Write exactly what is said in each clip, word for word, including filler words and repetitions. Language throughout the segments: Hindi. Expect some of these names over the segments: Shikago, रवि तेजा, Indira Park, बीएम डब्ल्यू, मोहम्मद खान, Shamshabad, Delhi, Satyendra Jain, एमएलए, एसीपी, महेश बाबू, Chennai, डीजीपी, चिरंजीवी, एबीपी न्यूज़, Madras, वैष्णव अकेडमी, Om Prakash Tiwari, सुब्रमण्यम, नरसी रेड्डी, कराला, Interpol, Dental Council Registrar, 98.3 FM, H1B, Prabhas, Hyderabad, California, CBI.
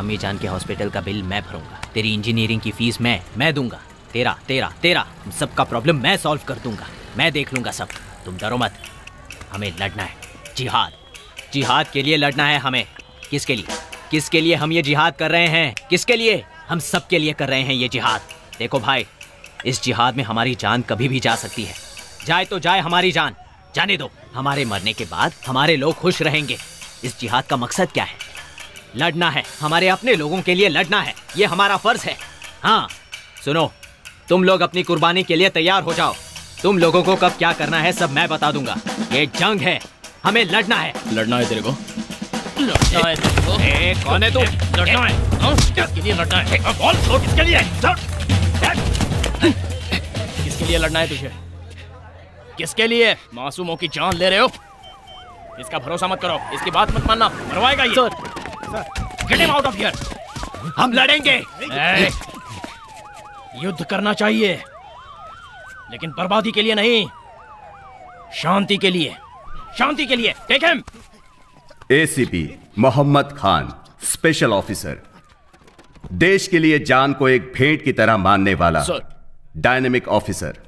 अम्मी जान के हॉस्पिटल का बिल मैं भरूंगा, तेरी इंजीनियरिंग की फीस मैं मैं दूंगा, तेरा तेरा तेरा सबका प्रॉब्लम मैं सॉल्व कर दूंगा, मैं देख लूंगा सब, तुम डरो मत। हमें लड़ना है, जिहाद, जिहाद के लिए लड़ना है हमें। किसके लिए, किसके लिए हम ये जिहाद कर रहे हैं, किसके लिए? हम सब के लिए कर रहे हैं ये जिहाद। देखो भाई, इस जिहाद में हमारी जान कभी भी जा सकती है, जाए तो जाए हमारी जान, जाने दो। हमारे मरने के बाद हमारे लोग खुश रहेंगे। इस जिहाद का मकसद क्या है? लड़ना है, हमारे अपने लोगों के लिए लड़ना है, ये हमारा फर्ज है। हाँ सुनो, तुम लोग अपनी कुर्बानी के लिए तैयार हो जाओ। तुम लोगों को कब क्या करना है सब मैं बता दूंगा। ये जंग है, हमें लड़ना है। लड़ना है तेरे को? लड़ना है तेरे को? ए, कौन है तू? लड़ना है, किसके लिए लड़ना है? बोल, किसके लिए? किसके लिए लड़ना है तुझे? किसके लिए? मासूमों की जान ले रहे हो? इसका भरोसा मत करो, इसकी बात मत मानना, मरवाएगा ये। Sir, sir, get him out of here. हम लड़ेंगे। युद्ध करना चाहिए, लेकिन बर्बादी के लिए नहीं, शांति के लिए, शांति के लिए। Take him. एसीपी मोहम्मद खान, special officer, देश के लिए जान को एक भेंट की तरह मानने वाला dynamic officer.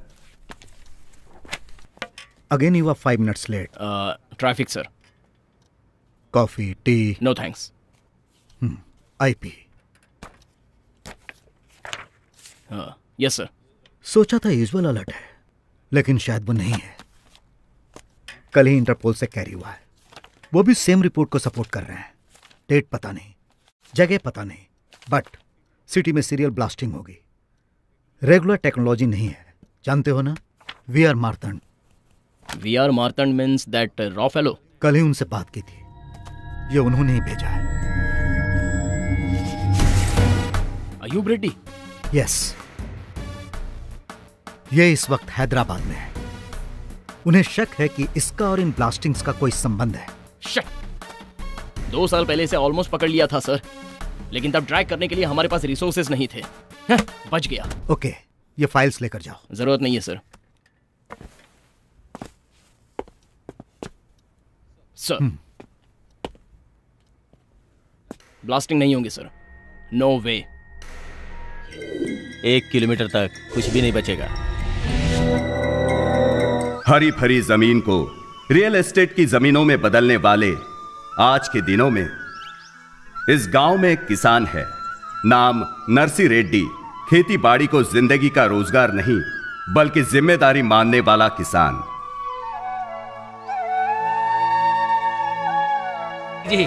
Again you were five minutes late. Uh, traffic, sir. Coffee, tea? No, thanks. Hmm. I P. Uh, yes, sir. सोचा था यूजुअल अलर्ट है, लेकिन शायद वो नहीं है। कल ही इंटरपोल से कैरी हुआ है, वो भी सेम रिपोर्ट को सपोर्ट कर रहे हैं। डेट पता नहीं, जगह पता नहीं, बट सिटी में सीरियल ब्लास्टिंग होगी। रेगुलर टेक्नोलॉजी नहीं है, जानते हो ना। We are Martand. We are Martand means that रॉ फेलो। कल ही उनसे बात की थी, ये उन्होंने ही भेजा है। Are you ready? यस। ये इस वक्त हैदराबाद में है। उन्हें शक है कि इसका और इन ब्लास्टिंग्स का कोई संबंध है। शक? दो साल पहले इसे ऑलमोस्ट पकड़ लिया था सर, लेकिन तब ट्रैक करने के लिए हमारे पास रिसोर्सेज नहीं थे। हाँ, बच गया। ओके, ये फाइल्स लेकर जाओ। जरूरत नहीं है सर। सर, ब्लास्टिंग नहीं होंगे सर, नो वे। एक किलोमीटर तक कुछ भी नहीं बचेगा। हरी भरी जमीन को रियल एस्टेट की जमीनों में बदलने वाले आज के दिनों में इस गांव में एक किसान है, नाम नरसी रेड्डी। खेती बाड़ी को जिंदगी का रोजगार नहीं बल्कि जिम्मेदारी मानने वाला किसान। जी,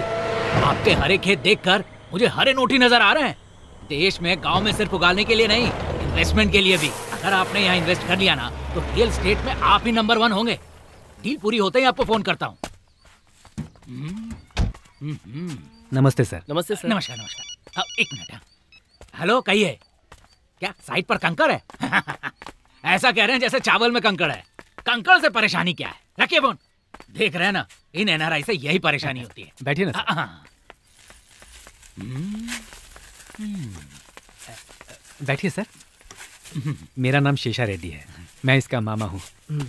आपके हरे खेत देखकर मुझे हरे नोटी नजर आ रहे हैं। देश में गांव में सिर्फ उगाने के लिए नहीं, इन्वेस्टमेंट के लिए भी। अगर आपने यहाँ इन्वेस्ट कर लिया ना, तो रियल स्टेट में आप ही नंबर वन होंगे। डील पूरी होते ही आपको फोन करता हूँ। नमस्ते सर। नमस्ते सर। नमस्कार नमस्कार। एक मिनट, हेलो कहिए। क्या साइड पर कंकड़ है? ऐसा कह रहे हैं जैसे चावल में कंकड़ है। कंकड़ से परेशानी क्या है? रखिए फोन। देख रहे हैं ना, इन एन आर आई से यही परेशानी होती है। बैठिए ना। आ, आ, बैठिए सर। मेरा नाम शेषा रेड्डी है, मैं इसका मामा हूँ।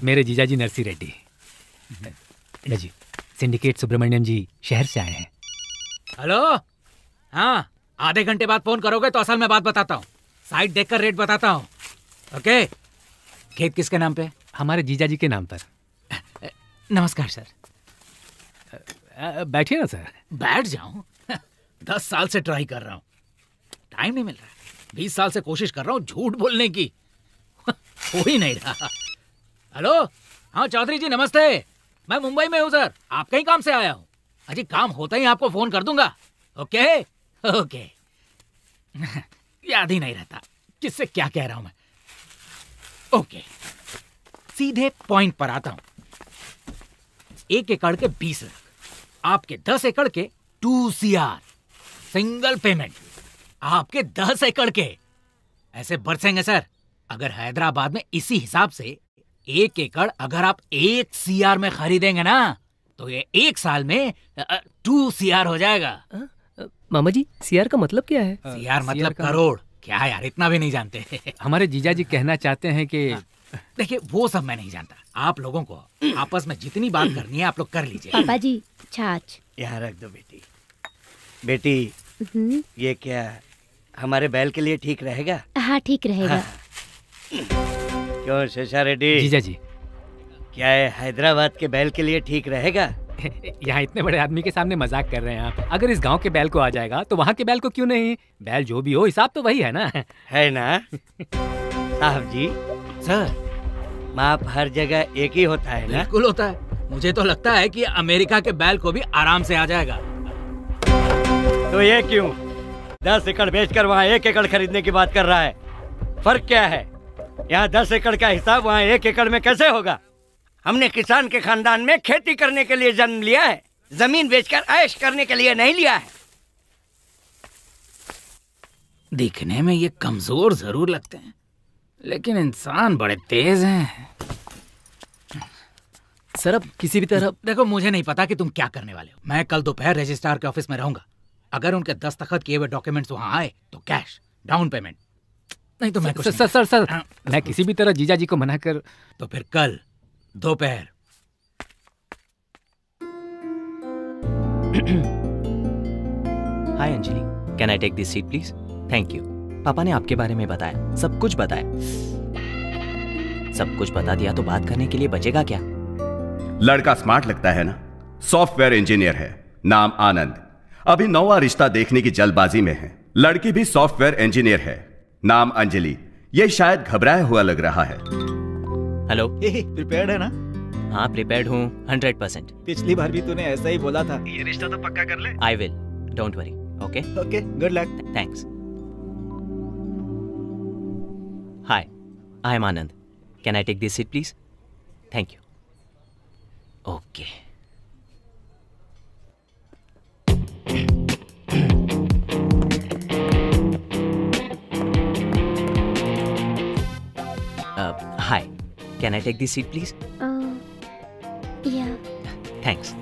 मेरे जीजाजी नरसी रेड्डी जी, सिंडिकेट सुब्रमण्यम जी शहर से आए हैं। हेलो। हाँ, आधे घंटे बाद फोन करोगे तो असल में बात बताता हूँ। साइट देखकर रेट बताता हूँ। ओके, खेत किसके नाम पे? हमारे जीजाजी के नाम पर। नमस्कार सर। बैठिए ना सर। बैठ जाऊं? दस साल से ट्राई कर रहा हूँ, टाइम नहीं मिल रहा। बीस साल से कोशिश कर रहा हूँ झूठ बोलने की, हो ही नहीं रहा। हेलो। हाँ चौधरी जी नमस्ते, मैं मुंबई में हूँ सर, आपका ही काम से आया हूँ। अजी काम होता ही आपको फोन कर दूंगा। Okay okay. याद ही नहीं रहता किससे क्या कह रहा हूँ मैं। ओके, सीधे पॉइंट पर आता हूँ। एक एकड़ के बीस लाख, आपके दस एकड़ के two C R, single payment आपके दस एकड़ के। ऐसे बरसेंगे सर। अगर हैदराबाद में इसी हिसाब से एक एकड़ अगर आप एक सी आर में खरीदेंगे ना, तो ये एक साल में टू सी आर हो जाएगा। आ, आ, मामा जी, सी आर का मतलब क्या है? सी आर मतलब करोड़। क्या यार, इतना भी नहीं जानते? हमारे जीजा जी कहना चाहते हैं कि आ, देखिए वो सब मैं नहीं जानता। आप लोगों को आपस में जितनी बात करनी है आप लोग कर लीजिए। पापा जी छाछ। यहाँ रख दो बेटी। बेटी ये क्या हमारे बैल के लिए ठीक रहेगा? हाँ ठीक रहेगा। हाँ। क्यों शेषा रेड्डी? जीजा जी क्या है हैदराबाद के बैल के लिए ठीक रहेगा? यहाँ इतने बड़े आदमी के सामने मजाक कर रहे हैं आप। अगर इस गांव के बैल को आ जाएगा तो वहाँ के बैल को क्यों नहीं? बैल जो भी हो हिसाब तो वही है ना। है ना साहब जी? सर माप हर जगह एक ही होता है ना? बिल्कुल होता है। मुझे तो लगता है कि अमेरिका के बैल को भी आराम से आ जाएगा। तो ये क्यों दस एकड़ बेच कर वहाँ एक एकड़ खरीदने की बात कर रहा है? फर्क क्या है? यहाँ दस एकड़ का हिसाब वहाँ एक एकड़ में कैसे होगा? हमने किसान के खानदान में खेती करने के लिए जन्म लिया है, जमीन बेचकर ऐश करने के लिए नहीं लिया है। दिखने में ये कमजोर जरूर लगते हैं लेकिन इंसान बड़े तेज हैं। सर अब किसी भी तरह देखो, मुझे नहीं पता कि तुम क्या करने वाले हो। मैं कल दोपहर रजिस्ट्रार के ऑफिस में रहूंगा। अगर उनके दस्तखत किए हुए डॉक्यूमेंट्स वहां आए तो कैश डाउन पेमेंट, नहीं तो मैं कुछ नहीं। सर सर सर आ, मैं किसी भी तरह जीजा जी को मना कर। तो फिर कल दोपहर। Hi Anjali, can I take this seat please? Thank you. पापा ने आपके बारे में बताया, सब कुछ बताया। सब कुछ बता दिया तो बात करने के लिए बचेगा क्या? लड़का स्मार्ट लगता है ना, सॉफ्टवेयर इंजीनियर है, नाम आनंद। अभी नौवा रिश्ता देखने की जल्दबाजी में है। लड़की भी सॉफ्टवेयर इंजीनियर है, नाम अंजलि। ये शायद घबराया हुआ लग रहा है। हेलो, प्रिपेयर्ड है ना? हाँ प्रिपेयर्ड हूँ हंड्रेड परसेंट। पिछली बार भी तूने ऐसा ही बोला था। ये रिश्ता तो पक्का कर ले। I will, don't worry. Okay okay, good luck. Thanks. Hi I am Anand, can I take this seat please? Thank you. Okay hi, can I take this seat please? Yeah thanks.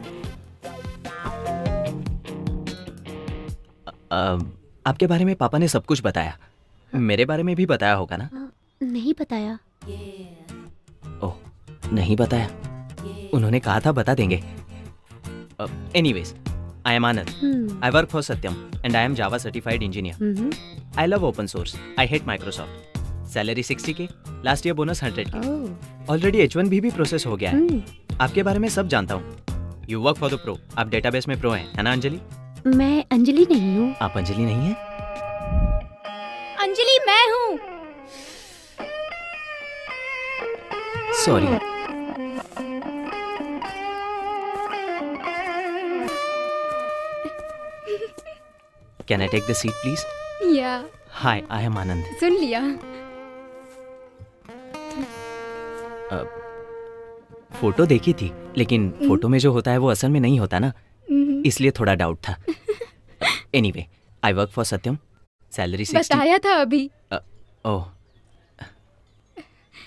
आपके बारे में पापा ने सब कुछ बताया, मेरे बारे में भी बताया होगा ना? uh, नहीं बताया। ओह oh, नहीं बताया। उन्होंने कहा था बता देंगे। Anyways I am Anand. Hmm. I work for Satyam and I am Java certified engineer. Mm-hmm. I love open source. I hate Microsoft. Salary sixty K. Last year bonus one hundred K. Oh. Already H one B भी process हो गया है. Hmm. आपके बारे में सब जानता हूँ. You work for the pro. आप database में pro हैं, है ना अंजलि? मैं अंजलि नहीं हूँ। आप अंजलि नहीं हैं? अंजलि मैं हूँ। Sorry. Can I take the seat, please? Yeah. Hi, I am Anand. सुन लिया? uh, फोटो देखी थी लेकिन mm. फोटो में जो होता है वो असल में नहीं होता ना, mm. इसलिए थोड़ा डाउट था। Anyway, I work for Satyam, salary sixty. बताया था अभी। uh, oh.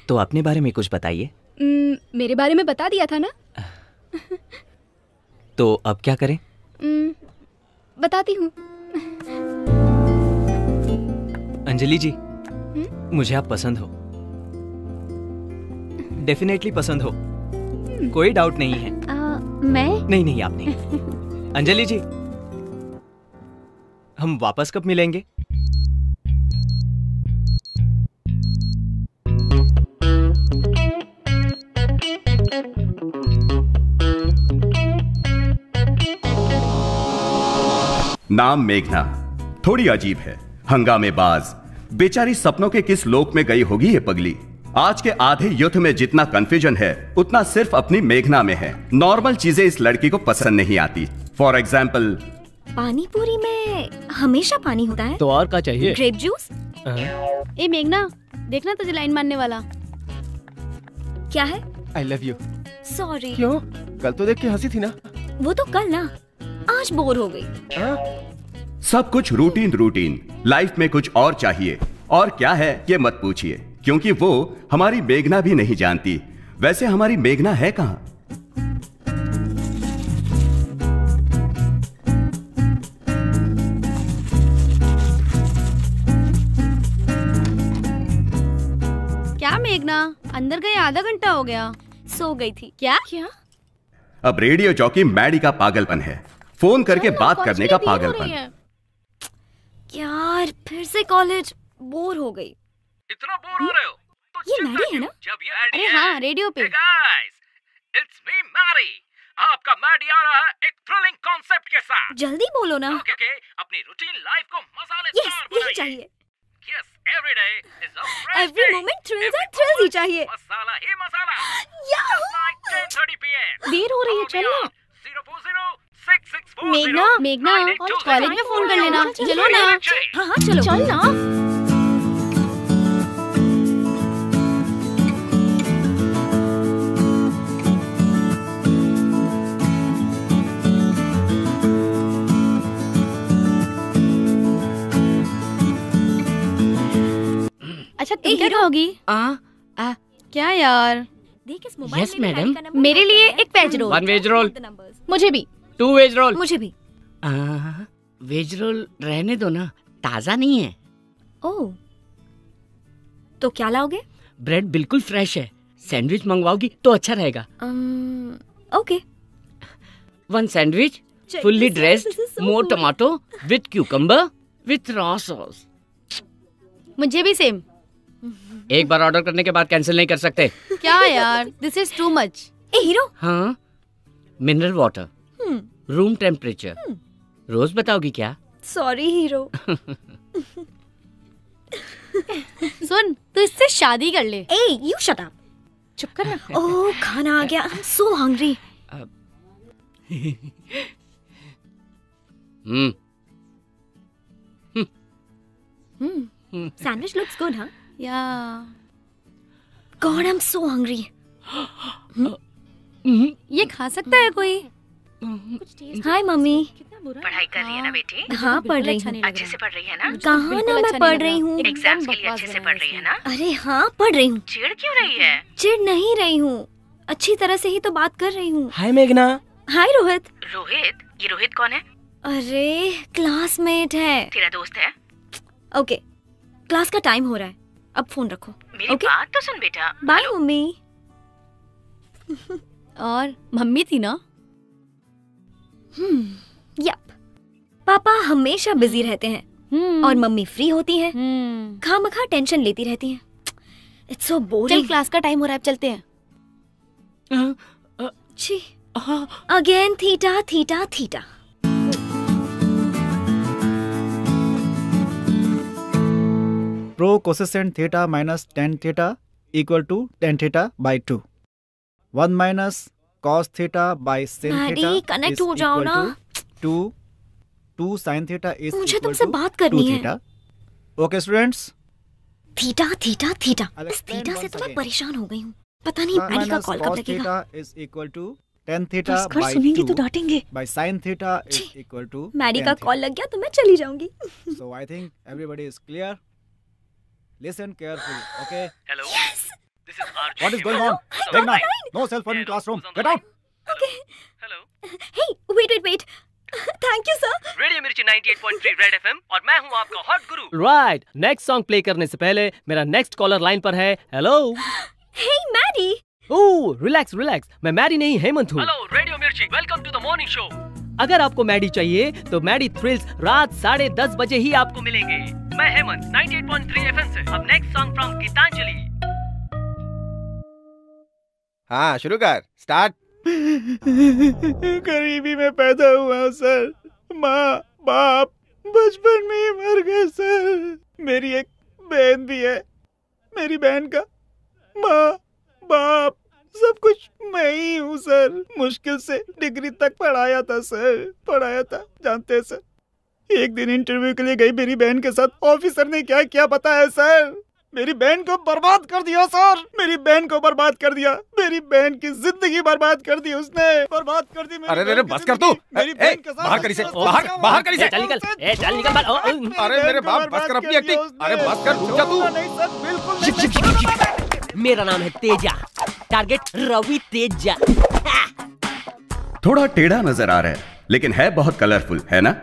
तो अपने बारे में कुछ बताइए। mm, मेरे बारे में बता दिया था ना। तो अब क्या करें? mm, बताती हूँ। अंजलि जी, हुँ? मुझे आप पसंद हो, डेफिनेटली पसंद हो, कोई डाउट नहीं है। आ, मैं? नहीं नहीं, आप नहीं। अंजलि जी, हम वापस कब मिलेंगे? नाम मेघना, थोड़ी अजीब है, हंगामे बाज। बेचारी सपनों के किस लोक में गई होगी ये पगली। आज के आधे युद्ध में जितना कंफ्यूजन है उतना सिर्फ अपनी मेघना में है। नॉर्मल चीजें इस लड़की को पसंद नहीं आती। फॉर एग्जाम्पल, पानी पूरी में हमेशा पानी होता है तो और क्या चाहिए? Grape juice. ए मेघना, देखना तुझे लाइन मारने वाला। क्या है? I love you. सॉरी। क्यों? कल तो देख के हंसी थी ना। वो तो कल ना, आज बोर हो गई। सब कुछ रूटीन रूटीन, लाइफ में कुछ और चाहिए। और क्या है ये मत पूछिए क्योंकि वो हमारी मेघना भी नहीं जानती। वैसे हमारी मेघना है कहाँ? क्या मेघना अंदर गई? आधा घंटा हो गया। सो गई थी क्या? क्या अब रेडियो जॉकी मैडी का पागलपन है, फोन करके बात करने का पागलपन। यार फिर से कॉलेज बोर हो गई। इतना बोर हो रहे हो तो ये मैरी है ना? अरे हाँ, रेडियो पे। Hey guys, it's me, Mary. आपका मैडी आ रहा है एक थ्रिलिंग कॉन्सेप्ट के साथ। जल्दी बोलो ना। Okay, okay, अपनी रूटीन लाइफ को मसालेदार बनाइए। यही चाहिए। Yes, every day is a fresh every day. moment thrills and thrills ही चाहिए। मसाला ही मसाला। ten thirty p m देर हो रही है, चलो। मेघना मेघना और कॉलेज में फोन कर लेना। चलो ना। हाँ हाँ चलो। चल ना। अच्छा तुम क्या खाओगी? आ, आ, क्या यार? देख इस मोबाइल yes, में मैडम मेरे लिए एक veg roll. One veg roll. मुझे भी। Two veg roll. मुझे भी। आ, वेज रोल रहने दो ना, ताजा नहीं है। ओ, तो क्या लाओगे? ब्रेड बिल्कुल फ्रेश है। सैंडविच मंगवाओगी तो अच्छा रहेगा। Okay. One sandwich fully dressed, more tomato with cucumber with raw sauce. मुझे भी सेम। एक बार ऑर्डर करने के बाद कैंसिल नहीं कर सकते। क्या यार, दिस इज टू मच। ए हीरो। हाँ, मिनरल वाटर, रूम टेम्परेचर। रोज बताओगी क्या? Sorry hero. सुन, तू इससे शादी कर ले। ए, यू शट अप। चुप कर ना। ओह, खाना आ गया। I am so hungry. Hmm hmm sandwich looks good. हाँ या God, I am so hungry. ये खा सकता है कोई? हाय मम्मी, पढ़ाई कर रही है ना बेटी? हाँ पढ़ रही हूँ। अच्छे से पढ़ रही है ना? कहाँ ना, मैं पढ़ रही हूँ। एग्जाम्स के लिए अच्छे से पढ़ रही है ना? अरे हाँ पढ़ रही हूँ। चिढ़ क्यों रही है? चिढ़ नहीं रही हूँ, अच्छी तरह से ही तो बात कर रही हूँ। हाय मेघना। हाय रोहित। रोहित? ये रोहित कौन है? अरे क्लासमेट है। तेरा दोस्त है? ओके, क्लास का टाइम हो रहा है, अब फोन रखो। मेरी बात तो सुन बेटा। Bye mummy. और मम्मी थी ना? हम्म यप, पापा हमेशा बिजी रहते हैं hmm. और मम्मी फ्री होती हैं, hmm. खामखा टेंशन लेती रहती हैं। It's so boring. चल क्लास का टाइम हो रहा है, अब चलते हैं। छी, again theta theta theta. Pro cosecant theta minus ten theta equal to ten theta by two. One minus cos theta by sine theta connect हो जाओ ना। Two two sine theta is मुझे तुमसे बात करनी है। Okay students, theta theta theta, इस थीटा से तो मैं परेशान हो गई हूँ। पता नहीं मैडी का कॉल कब लगेगा। Is equal to ten theta by सुनेंगे तो डांटेंगे। By sine theta is equal to Maddie का कॉल लग गया तो मैं चली जाऊंगी। So I think everybody is clear. Listen carefully, okay? Hello. Yes. This is R J. What is going on? Meghna, no cell phone in classroom. Get out. Okay. Hello. Hey, wait, wait, wait. Thank you, sir. Radio Mirchi ninety eight point three Red F M और मैं हूँ आपका hot guru. Right. Next song play करने से पहले मेरा next caller line पर है. Hello. Hey, Maddie. Oh, relax, relax. मैं Maddie नहीं, हेमंत हूँ. Hello, Radio Mirchi. Welcome to the morning show. अगर आपको मैडी चाहिए तो मैडी थ्रिल्स रात साढ़े दस बजे ही आपको मिलेंगे। मैं Hemant ninety eight point three F M से। अब नेक्स्ट सॉन्ग फ्रॉम गीतांजलि। हाँ शुरू कर। स्टार्ट। गरीबी में पैदा हुआ हूँ सर, माँ बाप बचपन में ही मर गए सर। मेरी एक बहन भी है, मेरी बहन का माँ बाप सब कुछ मैं ही हूँ सर। मुश्किल से डिग्री तक पढ़ाया था सर, पढ़ाया था जानते हैं सर। एक दिन इंटरव्यू के लिए गई मेरी बहन के साथ, ऑफिसर ने क्या क्या बताया सर। मेरी बहन को बर्बाद कर दिया सर, मेरी बहन को बर्बाद कर दिया, मेरी बहन की जिंदगी बर्बाद कर दी उसने, बर्बाद कर दी मेरी। अरे बस कर तू, मेरी बहन के साथ बाहर करी से, बाहर बाहर करी से, चल निकल, ए चल निकल बाहर। अरे मेरे बाप बस कर अपनी एक्टिंग। अरे बस कर, रुक जा तू। नहीं सर बिल्कुल। मेरा नाम है तेजा, टारगेट रवि तेजा। थोड़ा टेढ़ा नजर आ रहा है लेकिन है बहुत कलरफुल, है ना?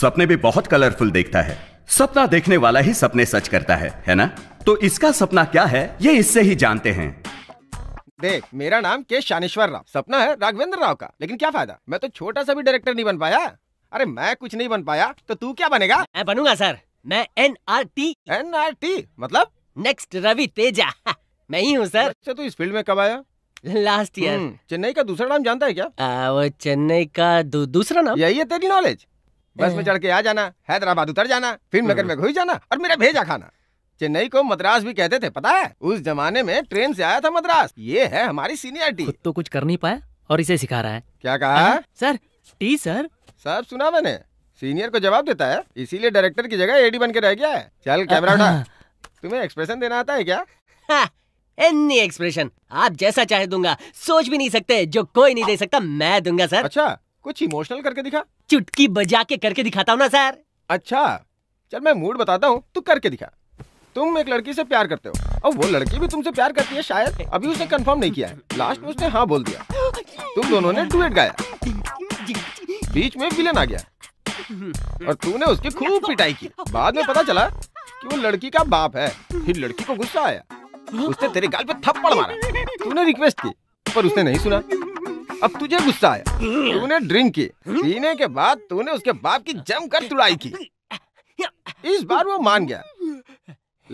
सपने भी बहुत कलरफुल देखता है। सपना देखने वाला ही सपने सच करता है, है ना? तो इसका सपना क्या है ये इससे ही जानते हैं। देख, मेरा नाम के शानेश्वर राव, सपना है राघवेंद्र राव का, लेकिन क्या फायदा, मैं तो छोटा सा भी डायरेक्टर नहीं बन पाया। अरे मैं कुछ नहीं बन पाया तो तू क्या बनेगा? मैं बनूंगा सर, मैं N R T N R T मतलब नेक्स्ट रवि तेजा मैं ही हूँ सर। अच्छा, तो इस फील्ड में कब आया? Last year. चेन्नई का दूसरा नाम जानता है क्या? आ, वो चेन्नई का दू, दूसरा नाम यही है तेरी नॉलेज। बस में चढ़ के आ जाना, हैदराबाद उतर जाना, फिल्म नगर में घुस जाना और मेरा भेजा खाना। चेन्नई को मद्रास भी कहते थे, पता है? उस जमाने में ट्रेन से आया था मद्रास। ये है हमारी सीनियरिटी। खुद तो कुछ कर नहीं पाया और इसे सिखा रहा है। क्या कहा सर? T sir. सब सुना मैंने। सीनियर को जवाब देता है, इसीलिए डायरेक्टर की जगह एडी बन के रह गया है। चल कैमरा उठा। तुम्हें एक्सप्रेशन देना आता है क्या? एनी एक्सप्रेशन आप जैसा चाहे दूंगा। सोच भी नहीं सकते जो कोई नहीं दे सकता मैं दूंगा सर। अच्छा, कुछ इमोशनल करके दिखा। चुटकी बजा के करके दिखाता हूँ ना सर। अच्छा चल मैं मूड बताता हूँ, तू करके दिखा। तुम एक लड़की से प्यार करते हो और वो लड़की भी तुमसे प्यार करती है शायद। अभी उसने कंफर्म नहीं किया है, लास्ट में उसने हाँ बोल दिया। तुम दोनों ने डुएट गाया, बीच में विलेन आ गया और तूने उसकी खूब पिटाई की। बाद में पता चला कि वो लड़की का बाप है। फिर लड़की को गुस्सा आया, उसने तेरे गाल पे थप्पड़ मारा। तूने रिक्वेस्ट की पर उसने नहीं सुना। अब तुझे गुस्सा आया, तूने ड्रिंक की। पीने के बाद तूने उसके बाप की जमकर तुड़ाई की। इस बार वो मान गया,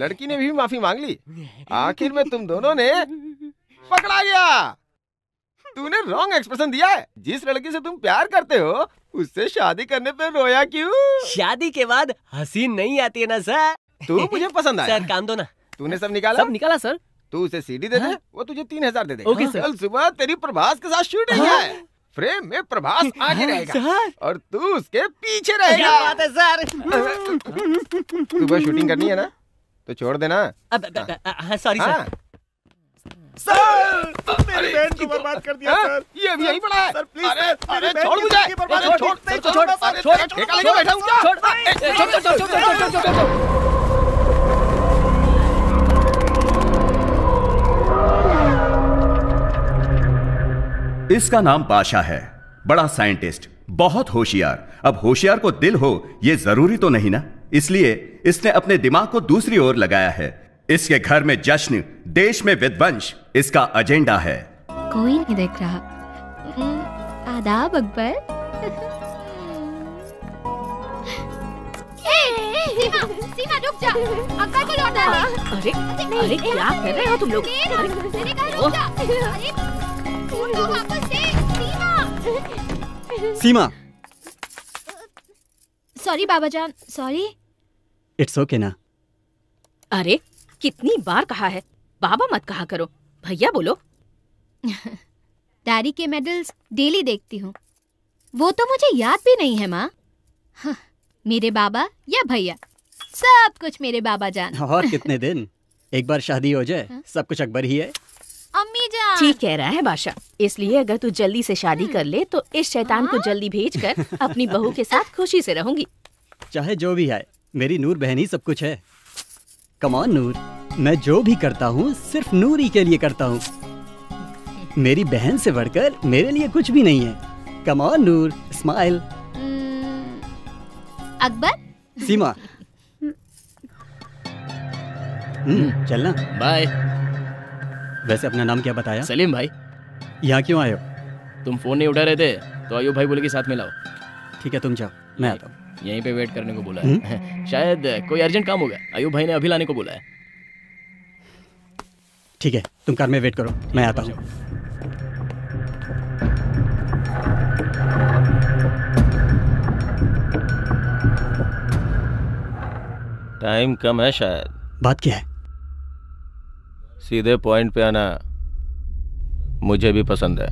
लड़की ने भी माफी मांग ली। आखिर में तुम दोनों ने पकड़ा गया। तूने रॉन्ग एक्सप्रेशन दिया है। जिस लड़की से तुम प्यार करते हो उससे शादी करने पे रोया क्यों? शादी के बाद हंसी नहीं आती है ना सर। तू मुझे पसंद आया सर। काम दो ना। तूने सब निकाला? सब निकाला सर। तू उसे सीडी दे दे, वो तुझे तीन हजार दे दे। Okay sir. कल सुबह तेरी प्रभास के साथ शूटिंग है। फ्रेम में प्रभास आगे रहेगा और तू उसके पीछे रहेगा। सर सुबह शूटिंग करनी है ना, तो छोड़ देना। Sorry sir. सर मेरी बहन को बर्बाद कर दिया सर। ये भी यही पड़ा है सर। प्लीज अरे छोड़ मुझे, बर्बाद छोड़ छोड़ छोड़ छोड़ ठेका लेके बैठा हूं क्या? छोड़ छोड़ छोड़ छोड़ छोड़। इसका नाम पाशा है, बड़ा साइंटिस्ट, बहुत होशियार। अब होशियार को दिल हो ये जरूरी तो नहीं ना, इसलिए इसने अपने दिमाग को दूसरी ओर लगाया है। इसके घर में जश्न, देश में विध्वंस, इसका एजेंडा है। कोई नहीं देख रहा। आदाब अकबर। सीमा रुक जा, अकबर को लौटा ले। अरे अरे क्या कर रहे हो तुम लोग? अरे सीमा। सॉरी बाबा जान, सॉरी। इट्स ओके ना। अरे कितनी बार कहा है बाबा मत कहा करो, भैया बोलो। डैडी के मेडल्स डेली देखती हूँ, वो तो मुझे याद भी नहीं है माँ। हाँ, मेरे बाबा या भैया, सब कुछ मेरे बाबा जान। और कितने दिन, एक बार शादी हो जाए। हाँ? सब कुछ अकबर ही है। अम्मी जान ठीक कह रहा है बादशाह, इसलिए अगर तू जल्दी से शादी कर ले तो इस शैतान हाँ? को जल्दी भेज कर अपनी बहू के साथ खुशी से रहूंगी। चाहे जो भी है, मेरी नूर बहन ही सब कुछ है। कम ऑन नूर, मैं जो भी करता हूँ सिर्फ नूरी के लिए करता हूँ। मेरी बहन से बढ़कर मेरे लिए कुछ भी नहीं है। Come on Noor, smile. Akbar, Seema चलना। बाय। वैसे अपना नाम क्या बताया? सलीम भाई। यहाँ क्यों आयो? तुम फोन नहीं उठा रहे थे तो आयो भाई बोले कि साथ में लाओ। ठीक है तुम जाओ, मैं आता हूँ। यहीं पे वेट करने को बोला है, शायद कोई अर्जेंट काम होगा। आयुब भाई ने अभी लाने को बोला है। ठीक है तुम कार में वेट करो, मैं आता हूँ। टाइम कम है शायद। बात क्या है? सीधे पॉइंट पे आना मुझे भी पसंद है।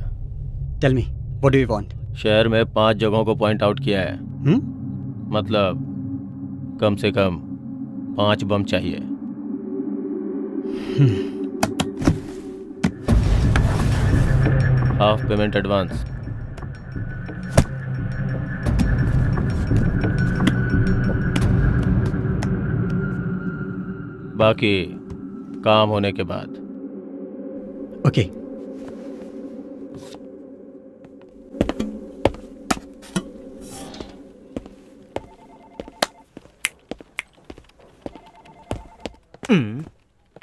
Tell me what do you want? शहर में पांच जगहों को पॉइंट आउट किया है। हुँ? मतलब कम से कम पांच बम चाहिए। Half payment advance. बाकी काम होने के बाद। Okay okay.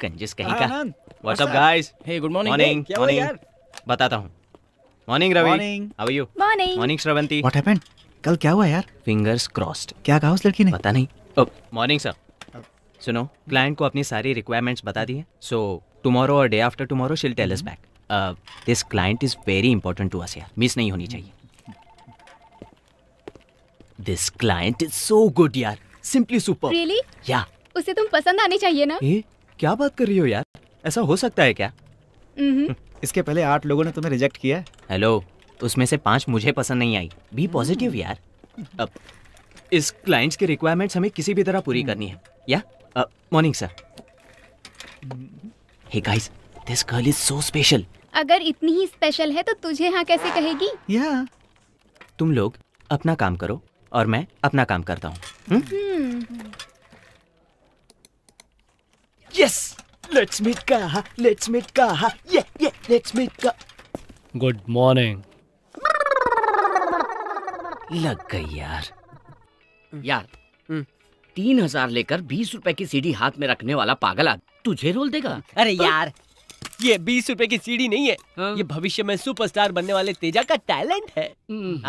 कंजूस कहीं का। What's up guys? Hey good morning. Morning बताता हूँ। Morning Ravi. How are you? Morning. Morning Shravanthi. What happened? कल क्या हुआ यार? Fingers crossed. क्या कहा उस लड़की ने? पता नहीं, मॉर्निंग सर, सुनो क्लाइंट को अपनी सारी रिक्वायरमेंट्स बता दी है, सो टुमारो और day after tomorrow she'll tell us back. This client is very important to us यार, मिस नहीं होनी चाहिए। This client is so good यार, सिंपली सुपर। रियली? या उसे तुम पसंद आने चाहिए ना। ए, क्या बात कर रही हो यार, ऐसा हो सकता है क्या? mm-hmm. इसके पहले आठ लोगों ने तुम्हें रिजेक्ट किया है। हेलो, उसमें से पांच मुझे पसंद नहीं आई। बी पॉजिटिव यार। अब इस क्लाइंट्स के रिक्वायरमेंट्स हमें किसी भी तरह पूरी करनी है। या morning sir. Hey guys, this girl is so special. अगर इतनी ही स्पेशल है तो तुझे हाँ कैसे कहेगी? या yeah. तुम लोग अपना काम करो और मैं अपना काम करता हूँ। यस, लेट्स मीट का, लेट्स मीट का, ये ये लेट्स मीट का। Good morning. लग गई यार। यार तीन हजार लेकर बीस रुपए की सीढ़ी हाथ में रखने वाला पागल आदमी तुझे रोल देगा? अरे यार, ये बीस रुपए की सीढ़ी नहीं है। हाँ? ये भविष्य में सुपरस्टार बनने वाले तेजा का टैलेंट है।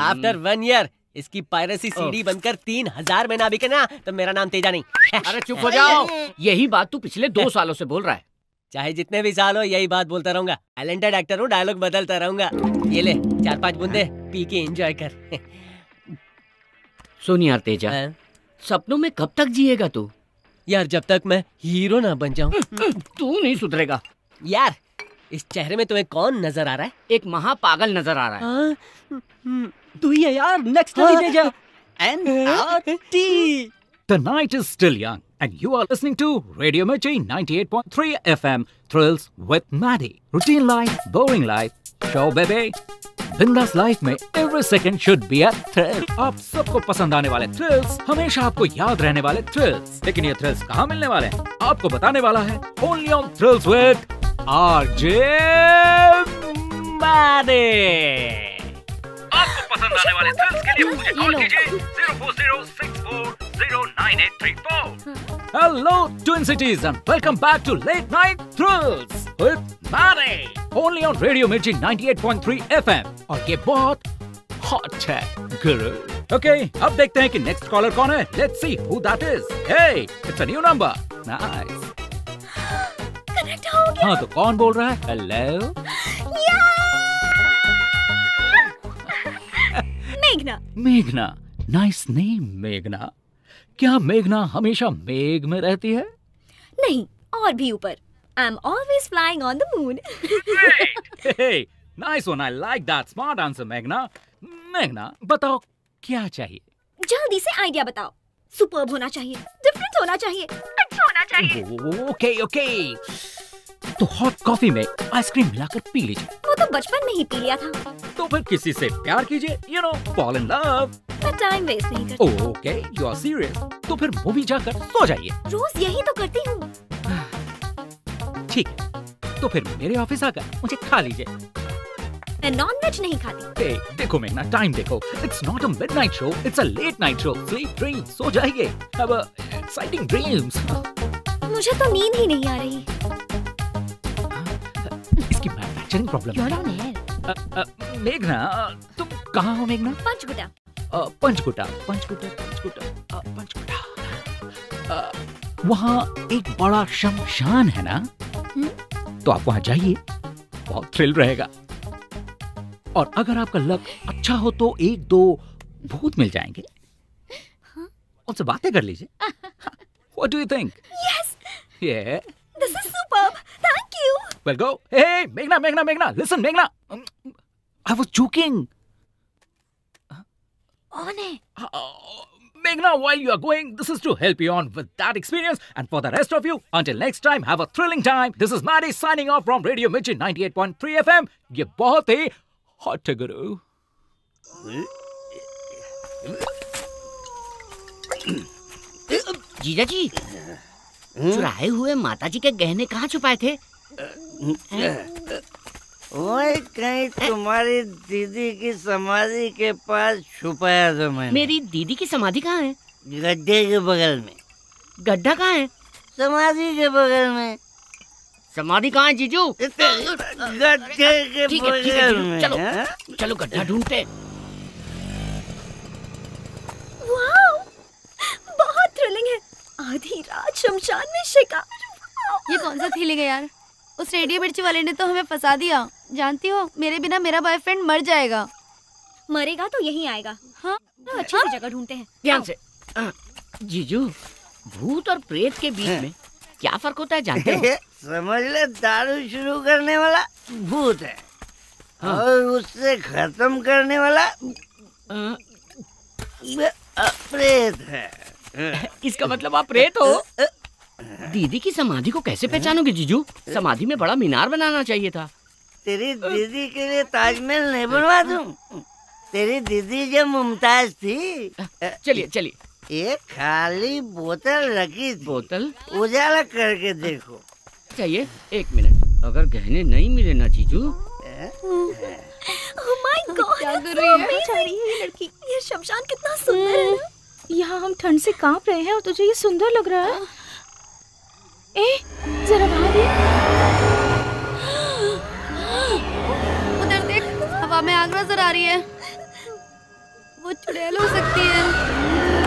आफ्टर वन ईयर इसकी पायरेसी सीडी बनकर तीन हजार में ना बिके ना तो मेरा नाम तेजा नहीं। अरे चुप हो जाओ, यही बात तू पिछले दो सालों से बोल रहा है। चाहे जितने भी साल हो यही बात बोलता रहूंगा। टैलेंटेड एक्टर हूँ, डायलॉग बदलता रहूंगा। ये ले चार पांच बूंदे पी के एंजॉय कर। सुन यार तेजा, सपनों में कब तक जिएगा तू? यार जब तक मैं हीरो ना बन जाऊँ। तू नहीं सुधरेगा यार। इस चेहरे में तुम्हें कौन नजर आ रहा है? एक महापागल नजर आ रहा है। तू ही है यार। Next Teja. N R T The night is still young and you are listening to Radio Mirchi ninety-eight point three F M. Thrills with Maddie. Routine life, boring life, show baby. बिंदास लाइफ में every second should be a thrill. आप सबको पसंद आने वाले thrills, हमेशा आपको याद रहने वाले thrills. लेकिन ये thrills कहाँ मिलने वाले हैं? आपको बताने वाला है Only on Thrills with R J Maddie. आपको पसंद आने वाले thrills के लिए मुझे कॉल कीजिए zero four zero six four zero nine eight three four. Hello, Twin Cities, and welcome back to Late Night Thrills with Mary, only on Radio Mirchi ninety-eight point three F M. और ये बहुत hot है, गुरु. Okay, अब देखते हैं कि next caller कौन है. Let's see who that is. Hey, it's a new number. Nice. Connect हो गया. हाँ तो कौन बोल रहा है? Hello. मेघना. मेघना, nice name, मेघना. क्या मेघना हमेशा मेघ में रहती है? नहीं, और भी ऊपर। I am always flying on the moon. Nice one, I like that, smart answer मेघना। मेघना, बताओ क्या चाहिए? जल्दी से आइडिया बताओ। सुपर्ब होना चाहिए, डिफरेंट होना चाहिए, अच्छा होना चाहिए। ओके ओके, तो हॉट कॉफी में आइसक्रीम मिलाकर पी लीजिए। वो तो बचपन में ही पी लिया था। तो फिर किसी से प्यार कीजिए, you know, fall in love. मैं टाइम वेस्ट नहीं करती। Okay, you are serious? तो फिर मूवी जाकर सो जाइए। रोज यही तो करती हूँ। ठीक है, तो फिर मेरे ऑफिस आकर मुझे खा लीजिए। मैं नॉन वेज नहीं खाती। ए, देखो मेघना, टाइम देखो। It's not a midnight show, it's a late night show. Sleep dream, सो जाइए। अब एक्साइटिंग ड्रीम्स। मुझे तो नींद ही नहीं आ रही। प्रॉब्लम। मेघना, तुम कहाँ हो मेघना? पंचकुटा। पंचकुटा पंचकुटा पंचकुटा पंचकुटा वहाँ एक बड़ा शमशान है ना? हुँ? तो आप वहाँ जाइए, बहुत थ्रिल रहेगा। और अगर आपका लक अच्छा हो तो एक दो भूत मिल जाएंगे, उनसे बातें कर लीजिए। What do you think? Yes. Yeah. This is superb. Thank you. Well, go. Hey, Meghna, Meghna, Meghna. Listen, Meghna. Um, I was joking. On it. Uh, Meghna, while you are going, this is to help you on with that experience. And for the rest of you, until next time, have a thrilling time. This is Maddie signing off from Radio Mirchi ninety-eight point three F M. ये बहुत ही hot है गुरु. जीजा जी, चुराए हुए माताजी के गहने कहाँ छुपाए थे? ओए, कहीं तुम्हारी दीदी की समाधि के पास छुपाया था मैंने। मेरी दीदी की समाधि कहाँ है? गड्ढे के बगल में। गड्ढा कहाँ है? समाधि के बगल में। समाधि कहाँ है जीजू? गड्ढे के बगल में। चलो चलो गड्ढा ढूंढते। वाह, बहुत थ्रिलिंग है। आधी रात शमशान में शिकार। ये कौन सा थी लेगा यार, उस रेडियो मिर्ची वाले ने तो हमें फंसा दिया। जानती हो मेरे बिना मेरा बॉयफ्रेंड मर जाएगा। मरेगा तो यहीं आएगा। हाँ अच्छी हाँ? जगह ढूंढते हैं ध्यान से। जीजू भूत और प्रेत के बीच में क्या फर्क होता है जानते हो? समझ ले दारू शुरू करने वाला भूत है और उससे खत्म करने वाला प्रेत है। इसका मतलब आप प्रेत हो। दीदी की समाधि को कैसे पहचानोगे जीजू? समाधि में बड़ा मीनार बनाना चाहिए था। तेरी दीदी के लिए ताजमहल नहीं बनवा दूं? तेरी दीदी जब मुमताज थी। चलिए चलिए एक खाली बोतल रखी, बोतल उजाला करके देखो। चाहिए एक मिनट, अगर गहने नहीं मिले ना जीजू। ओह माय गॉड क्या कर रही है बेचारी ये लड़की। ये शमशान कितना सुंदर है ना। यहाँ हम ठंड से कांप रहे हैं और तुझे ये सुंदर लग रहा है। ए जरा बाहर देख, उधर देख हवा में आग नजर आ रही है। वो चुड़ैल हो सकती है,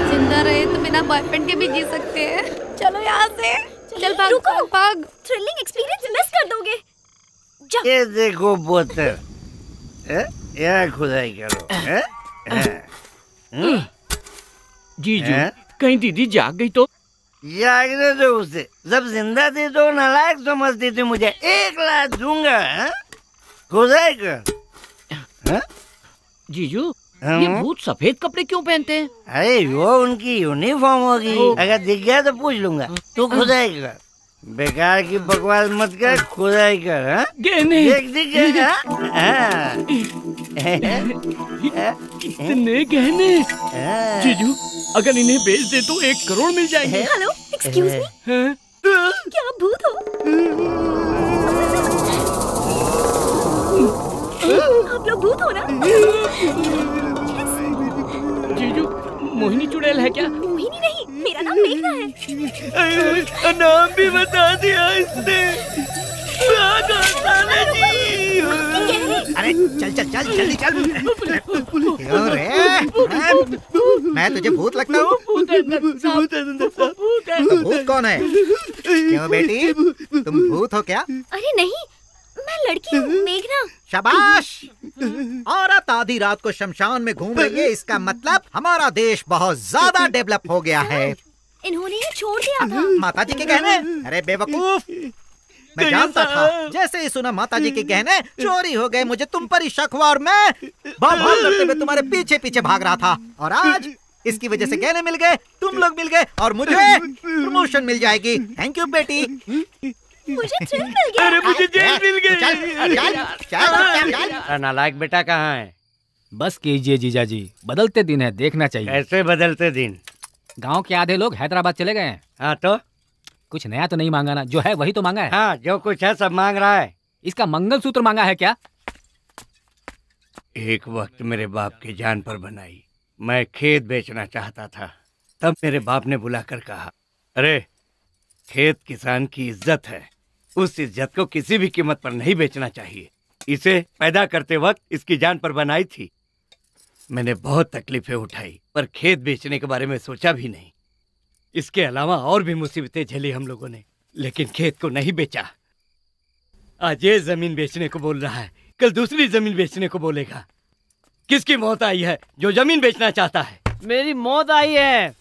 जिंदा रहे तो बिना बॉयफ्रेंड के भी जी सकते हैं। चलो यहाँ से चल भाग, रुको भाग। थ्रिलिंग एक्सपीरियंस मिस कर दोगे। ये देखो बोतल, यहाँ खुदाई करो। है? है? जीजू कहीं दीदी जाग गई तो? जागने दो उसे, जब जिंदा थी तो नालायक समझती थी मुझे। एक लाख दूंगा खुदाई कर। जीजू ये भूत सफेद कपड़े क्यों पहनते हैं? अरे वो उनकी यूनिफॉर्म होगी, अगर दिख गया तो पूछ लूंगा। तू खुदाई कर, बेकार की बकवास मत कर, खुदाई कर। हाँ देख दिखेगा। इतने गहने जीजू, अगर इन्हें बेच दे तो एक करोड़ मिल जाएंगे। हेलो एक्सक्यूज मी, क्या आप भूत हो? आप लोग भूत हो ना? जीजू मोहिनी चुड़ैल है क्या? मोहिनी नहीं, मेरा नाम मेघना है। नाम भी बता दिया इसने। अरे चल चल चल जल्दी चल। क्यों रे? मैं तुझे भूत लगता हूँ? भूत कौन है? क्यों बेटी तुम भूत हो क्या? अरे नहीं, मैं लड़की हूँ मेघना। शाबाश, औरत आधी रात को शमशान में घूम रही है, इसका मतलब हमारा देश बहुत ज्यादा डेवलप हो गया है। इन्होंने ये छोड़ दिया था माता जी के गहने। अरे बेवकूफ, मैं जानता था, जैसे ही सुना माता जी के गहने चोरी हो गए मुझे तुम पर ही शक हुआ और मैं भाग भाग करते हुए तुम्हारे पीछे पीछे भाग रहा था। और आज इसकी वजह से गहने मिल गए, तुम लोग मिल गए और मुझे प्रमोशन मिल जाएगी। थैंक यू बेटी, मुझे जेल मिल गया। अरे मुझे जेल मिल गई। नालायक बेटा कहाँ है? बस कीजिए जीजा जी, बदलते दिन है, देखना चाहिए। ऐसे बदलते दिन? गांव के आधे लोग हैदराबाद चले गए हैं। हाँ तो कुछ नया तो नहीं मांगा ना, जो है वही तो मांगा है। हाँ जो कुछ है सब मांग रहा है। इसका मंगलसूत्र मांगा है क्या? एक वक्त मेरे बाप की जान पर बनाई, मैं खेत बेचना चाहता था, तब मेरे बाप ने बुलाकर कहा अरे खेत किसान की इज्जत है, उस इज्जत को किसी भी कीमत पर नहीं बेचना चाहिए। इसे पैदा करते वक्त इसकी जान पर बनाई थी, मैंने बहुत तकलीफें उठाई पर खेत बेचने के बारे में सोचा भी नहीं। इसके अलावा और भी मुसीबतें झेली हम लोगों ने, लेकिन खेत को नहीं बेचा। आज ये जमीन बेचने को बोल रहा है, कल दूसरी जमीन बेचने को बोलेगा। किसकी मौत आई है जो जमीन बेचना चाहता है? मेरी मौत आई है।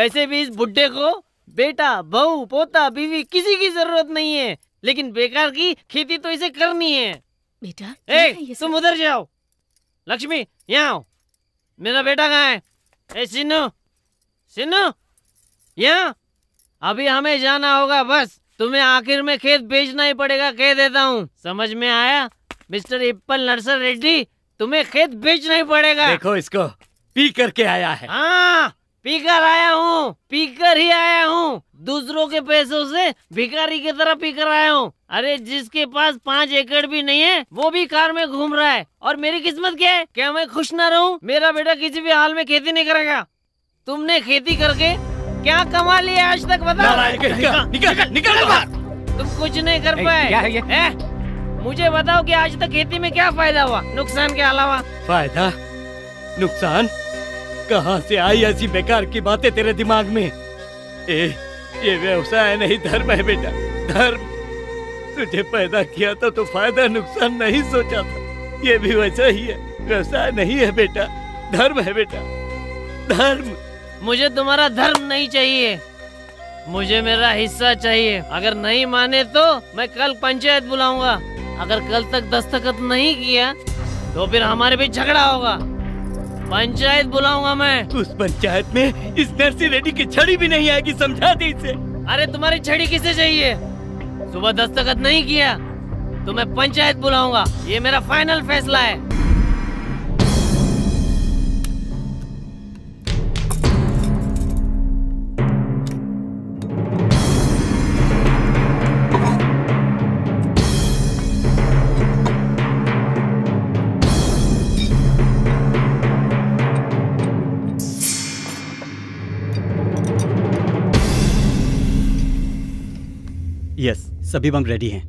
वैसे भी इस बुड्ढे को बेटा, बहू, पोता, बीवी किसी की जरूरत नहीं है, लेकिन बेकार की खेती तो इसे करनी है। बेटा ए, तुम उधर जाओ। लक्ष्मी यहाँ आओ, मेरा बेटा कहाँ है? ए सिन्नू, सिन्नू यहाँ, अभी हमें जाना होगा। बस तुम्हें आखिर में खेत बेचना ही पड़ेगा, कह देता हूँ। समझ में आया मिस्टर एप्पल नर्सर रेड्डी, तुम्हें खेत बेचना ही पड़ेगा। देखो इसको, पी करके आया है। हाँ पीकर आया हूँ, पीकर ही आया हूँ। दूसरों के पैसों से भिखारी की तरह पीकर आया हूँ। अरे जिसके पास पाँच एकड़ भी नहीं है वो भी कार में घूम रहा है, और मेरी किस्मत क्या है? क्या मैं खुश ना रहूँ? मेरा बेटा किसी भी हाल में खेती नहीं करेगा। तुमने खेती करके क्या कमा लिया आज तक बताओ? निकल, निकल, निकल बाहर। तुम कुछ नहीं कर पाए। मुझे बताओ कि आज तक खेती में क्या फायदा हुआ नुकसान के अलावा? फायदा नुकसान कहाँ से आई ऐसी बेकार की बातें तेरे दिमाग में? ए, ये व्यवसाय नहीं धर्म है बेटा, धर्म। तुझे पैदा किया था तो फायदा नुकसान नहीं सोचा था, ये भी वैसा ही है। व्यवसाय नहीं है बेटा, धर्म है बेटा, धर्म। मुझे तुम्हारा धर्म नहीं चाहिए, मुझे मेरा हिस्सा चाहिए। अगर नहीं माने तो मैं कल पंचायत बुलाऊंगा। अगर कल तक दस्तखत नहीं किया तो फिर हमारे बीच झगड़ा होगा। पंचायत बुलाऊंगा मैं। उस पंचायत में इस नरसी रेड्डी की छड़ी भी नहीं आएगी, समझा दे इसे। अरे तुम्हारी छड़ी किसे चाहिए? सुबह दस्तखत नहीं किया तो मैं पंचायत बुलाऊंगा, ये मेरा फाइनल फैसला है। यस, सभी बम रेडी हैं।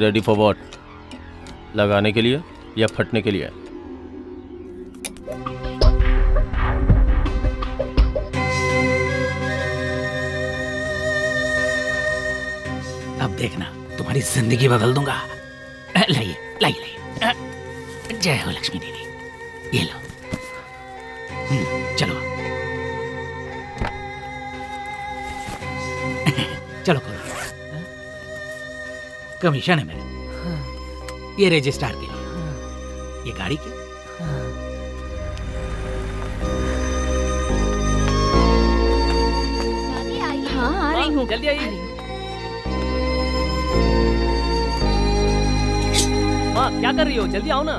Ready for what? लगाने के लिए या फटने के लिए? अब देखना तुम्हारी जिंदगी बदल दूंगा। लाइए लाइए लाइए। जय हो लक्ष्मी देवी, ये लो। चलो चलो करो। कमीशन है मेरा। हाँ। ये रजिस्ट्रार के लिए। हाँ। ये गाड़ी के। हाँ। हाँ, आ रही हूँ, जल्दी आई। माँ क्या कर रही हो? जल्दी आओ ना।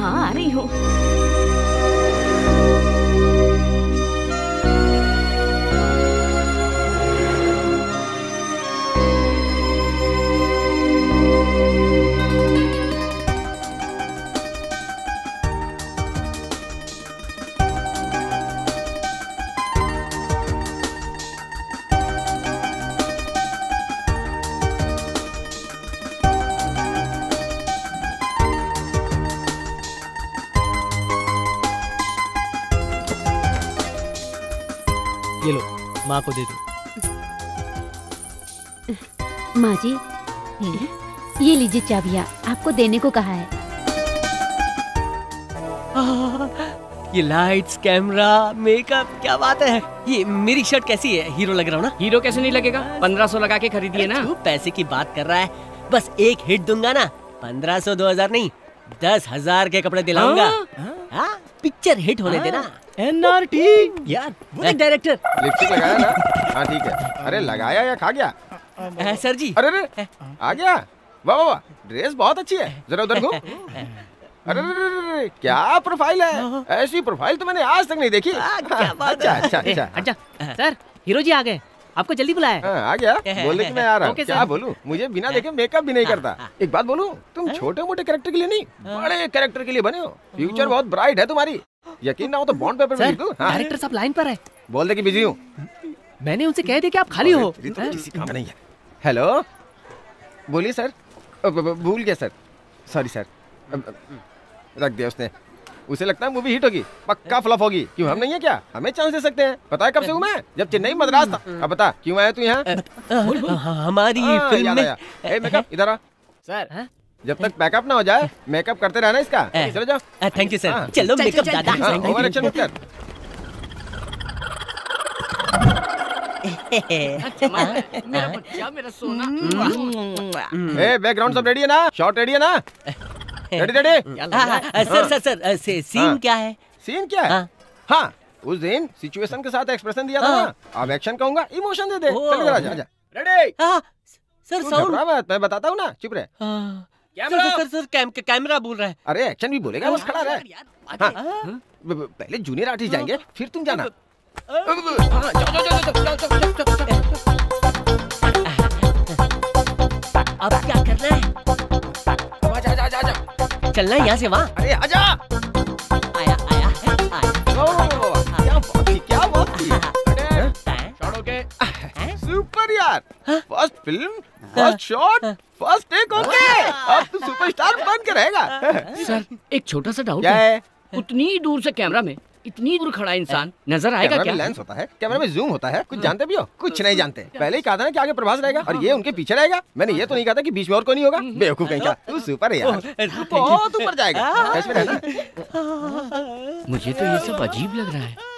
हाँ आ रही हूँ। ये लो, माँ को दे दो। माँ जी, ये लीजिए चाबियाँ, आपको देने को कहा है। आ, ये लाइट्स, कैमरा, मेकअप, क्या बात है। ये मेरी शर्ट कैसी है? हीरो लग रहा हूँ ना? हीरो कैसे नहीं लगेगा, पंद्रह सौ लगा के खरीदी है ना। पैसे की बात कर रहा है, बस एक हिट दूंगा ना। पंद्रह सौ दो हजार नहीं, दस हजार के कपड़े दिलाऊंगा। हाँ, पिक्चर हिट होने देना। एनआरटी यार, वो डायरेक्टर। लिपस्टिक लगाया ना? हाँ ठीक है। अरे लगाया या खा गया? आ, सर जी। अरे अरे आ गया। वाह वाह, ड्रेस बहुत अच्छी है, जरा उधर घूम। अरे अरे क्या प्रोफाइल है, ऐसी प्रोफाइल तो मैंने आज तक नहीं देखी। आ, क्या बात है। अच्छा अच्छा अच्छा। सर हीरो जी आ गए, आपको जल्दी बुलाया। आ, आ गया, बोले कि मैं आ रहा हूँ। क्या बोलूँ, मुझे बिना देखे मेकअप भी नहीं करता। एक बात बोलूँ, तुम छोटे मोटे कैरेक्टर के लिए नहीं, बड़े कैरेक्टर के लिए बने हो। फ्यूचर बहुत ब्राइट है तुम्हारी, यकीन ना हो तो बॉन्ड पेपर में लिख दूं। हाँ। डायरेक्टर साहब लाइन पर है, बोल दे कि बिजी हूँ। मैंने उनसे कह दिया कि आप खाली हो। तो किसी काम नहीं है। हेलो, बोलिए सर। भूल गया सर, सॉरी सर। रख दिया उसने। उसे लगता है मूवी हिट होगी, पक्का फ्लॉप होगी। क्यों, हम नहीं है क्या? हमें चांस दे सकते हैं। पता है कब से हूँ मैं? जब चेन्नई मद्रास था। अब बता क्यों आया तू यहाँ? हमारी फिल्म में। मेकअप इधर आ सर, जब तक पैकअप ना हो जाए मेकअप करते रहना इसका। चलो जाओ। Thank you sir. चलो मेकअप दादा। ओवर एक्शन मत कर। मेरा बच्चा, मेरा सोना। ए बैकग्राउंड सब रेडी है ना? शॉट रेडी है ना? Ready ready. Sir sir sir scene क्या है? सीन क्या है? हाँ, उस दिन सिचुएशन के साथ एक्सप्रेशन दिया था ना, अब एक्शन कहूंगा, इमोशन दे दे। चल इधर आ जा। रेडी? सर साउंड मैं बताता हूँ ना, चुप रहे। कैमरा सर सर कैमरा बोल रहा है। अरे एक्शन भी बोलेगा, बस खड़ा रहे। हाँ, पहले जूनियर आर्टिस्ट जाएंगे, फिर तुम जाना। अब क्या करना है? चलना है यहाँ से वहाँ। अरे आजा। आया आया आया। क्या बात है, सुपर यार। First film, first shot, first take. Okay, अब तू सुपरस्टार बन के रहेगा। सर एक छोटा सा डाउट है, उतनी ही दूर से कैमरा में इतनी दूर खड़ा इंसान नजर आएगा क्या? लेंस होता है कैमरा में, जूम होता है। कुछ जानते भी हो, कुछ नहीं जानते। पहले ही कहा था ना कि आगे प्रभास रहेगा और ये उनके पीछे रहेगा। मैंने ये तो नहीं कहा था कि बीच में और कोई नहीं होगा। बेवकूफ कहीं का, तू सुपर है यार, बहुत ऊपर जाएगा। मुझे तो ये सब अजीब लग रहा है।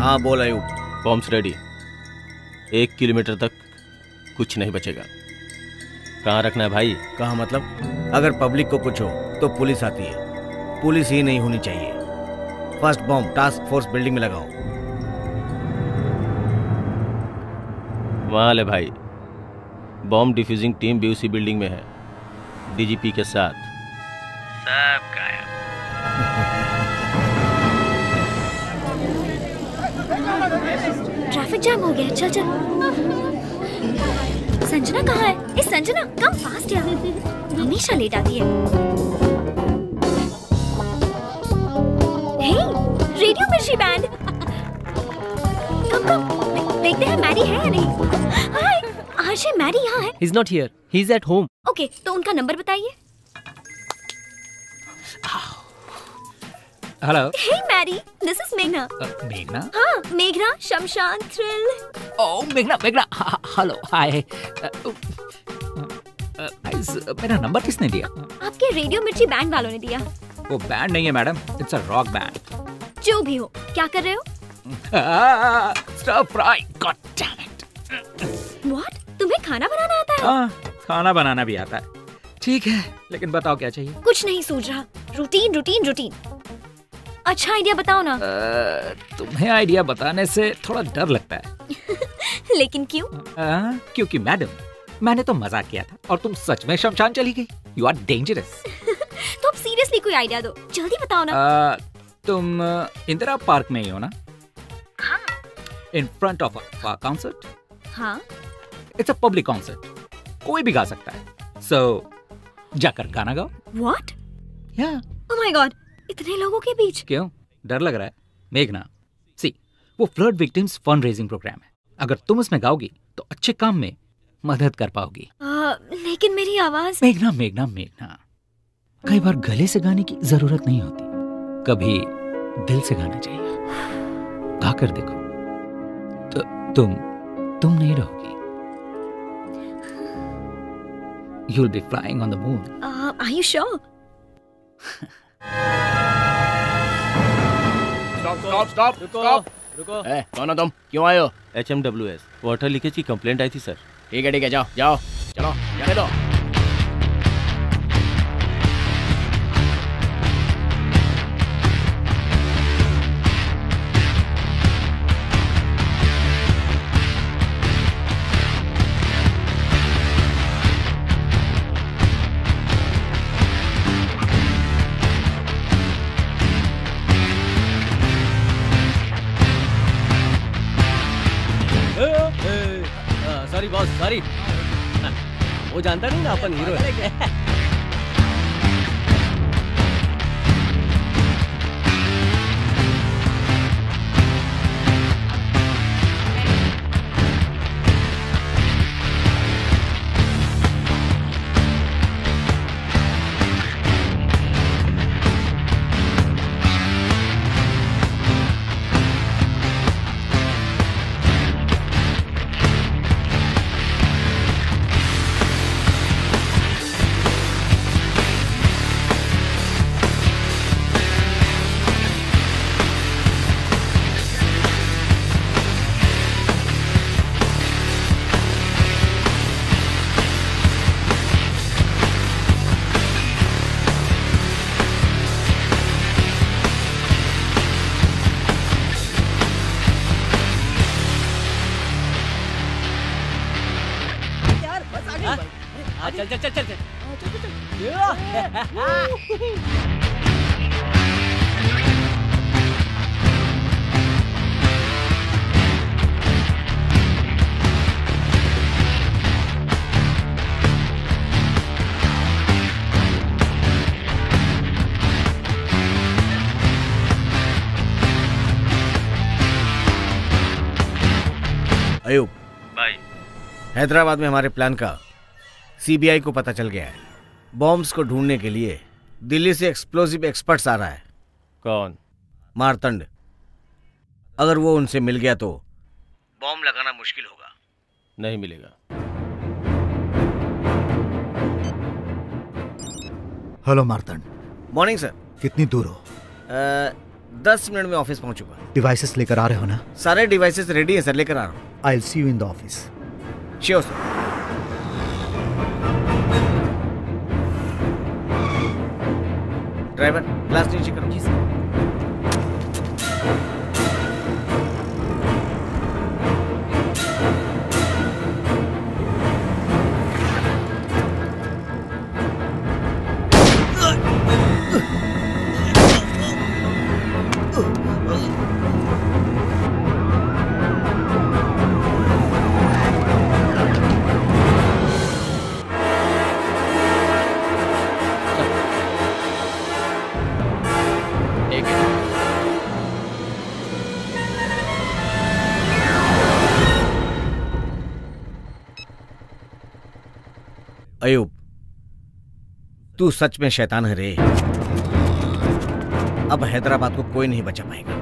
हाँ बोल आयुब, बॉम्ब्स रेडी। एक किलोमीटर तक कुछ नहीं बचेगा। कहाँ रखना है भाई? कहाँ मतलब? अगर पब्लिक को कुछ हो तो पुलिस आती है, पुलिस ही नहीं होनी चाहिए। First bomb task force building में लगाओ। वहाँ ले भाई, बॉम्ब डिफ्यूजिंग टीम भी उसी बिल्डिंग में है, डीजीपी के साथ। सब गायब। ट्रैफिक जाम हो गया, चल चल। संजना कहाँ है? ए संजना कम फास्ट यार, हमेशा लेट आती है। रेडियो मिर्ची बैंड, कम कम देखते हैं मैरी है या नहीं। हाय आशे, मैरी यहाँ है? He's not here. He's at home. Okay, तो उनका नंबर बताइए। Hello. Hey Mary, this is मेघना। मेघना? हाँ मेघना, शमशान थ्रिल। ओह मेघना मेघना, हेलो हाय। मेरा नंबर किसने दिया? आपके रेडियो मिर्ची बैंड वालों ने दिया। वो बैंड नहीं है madam, it's a rock band. जो भी हो, क्या कर रहे हो? God damn it. What? तुम्हें खाना बनाना आता है? आ, खाना बनाना भी आता है। ठीक है, लेकिन बताओ क्या चाहिए? कुछ नहीं सूझ रहा। Routine routine routine. अच्छा आइडिया बताओ ना। आ, तुम्हें आइडिया बताने से थोड़ा डर लगता है। लेकिन क्यों? आ, क्योंकि मैडम मैंने तो मजाक किया था और तुम सच में शमशान चली गई। You are dangerous. तो अब सीरियसली कोई आइडिया दो, जल्दी बताओ ना। आ, तुम इंदिरा पार्क में ही हो ना? हाँ। In front of a concert. हाँ। इट्स अ पब्लिक कॉन्सर्ट, कोई भी गा सकता है। सो so, जाकर गाना गाओ। व्हाट? या। ओह माय गॉड, इतने लोगों के बीच? क्यों डर लग रहा है मेघना? सी, वो flood victims fund raising programme है। अगर तुम उसमें गाओगी तो अच्छे काम में मदद कर पाओगी। आ, लेकिन मेरी आवाज। मेघना मेघना मेघना, कई बार गले से गाने की जरूरत नहीं होती, कभी दिल से गाना चाहिए। गा कर देखो। तो तुम तुम नहीं रहोगी। You'll be flying on the moon. Uh, are you sure? Stop! Stop! Stop! Stop! रुको। ए, कौन हो तुम? क्यों आए हो? H M W S water leakage की कंप्लेंट आई थी सर। ठीक है ठीक है, जाओ जाओ, चलो जाने दो। वो जानता नहीं ना अपन हीरो है। अयुब भाई, हैदराबाद में हमारे प्लान का सीबीआई को पता चल गया है। बॉम्ब्स को ढूंढने के लिए दिल्ली से एक्सप्लोजिव एक्सपर्ट्स आ रहा है। कौन? मारतंड। अगर वो उनसे मिल गया तो बॉम्ब लगाना मुश्किल होगा। नहीं मिलेगा। हेलो मारतंड। Morning sir. कितनी दूर हो? दस मिनट में ऑफिस पहुंचूंगा। डिवाइसेस लेकर आ रहे हो ना? सारे डिवाइसेस रेडी है सर, लेकर आ रहा हूँ। I will see you in the office. Sure sir. Driver glass नीचे करो। जी सर। अयूब, तू सच में शैतान है रे। अब हैदराबाद को कोई नहीं बचा पाएगा।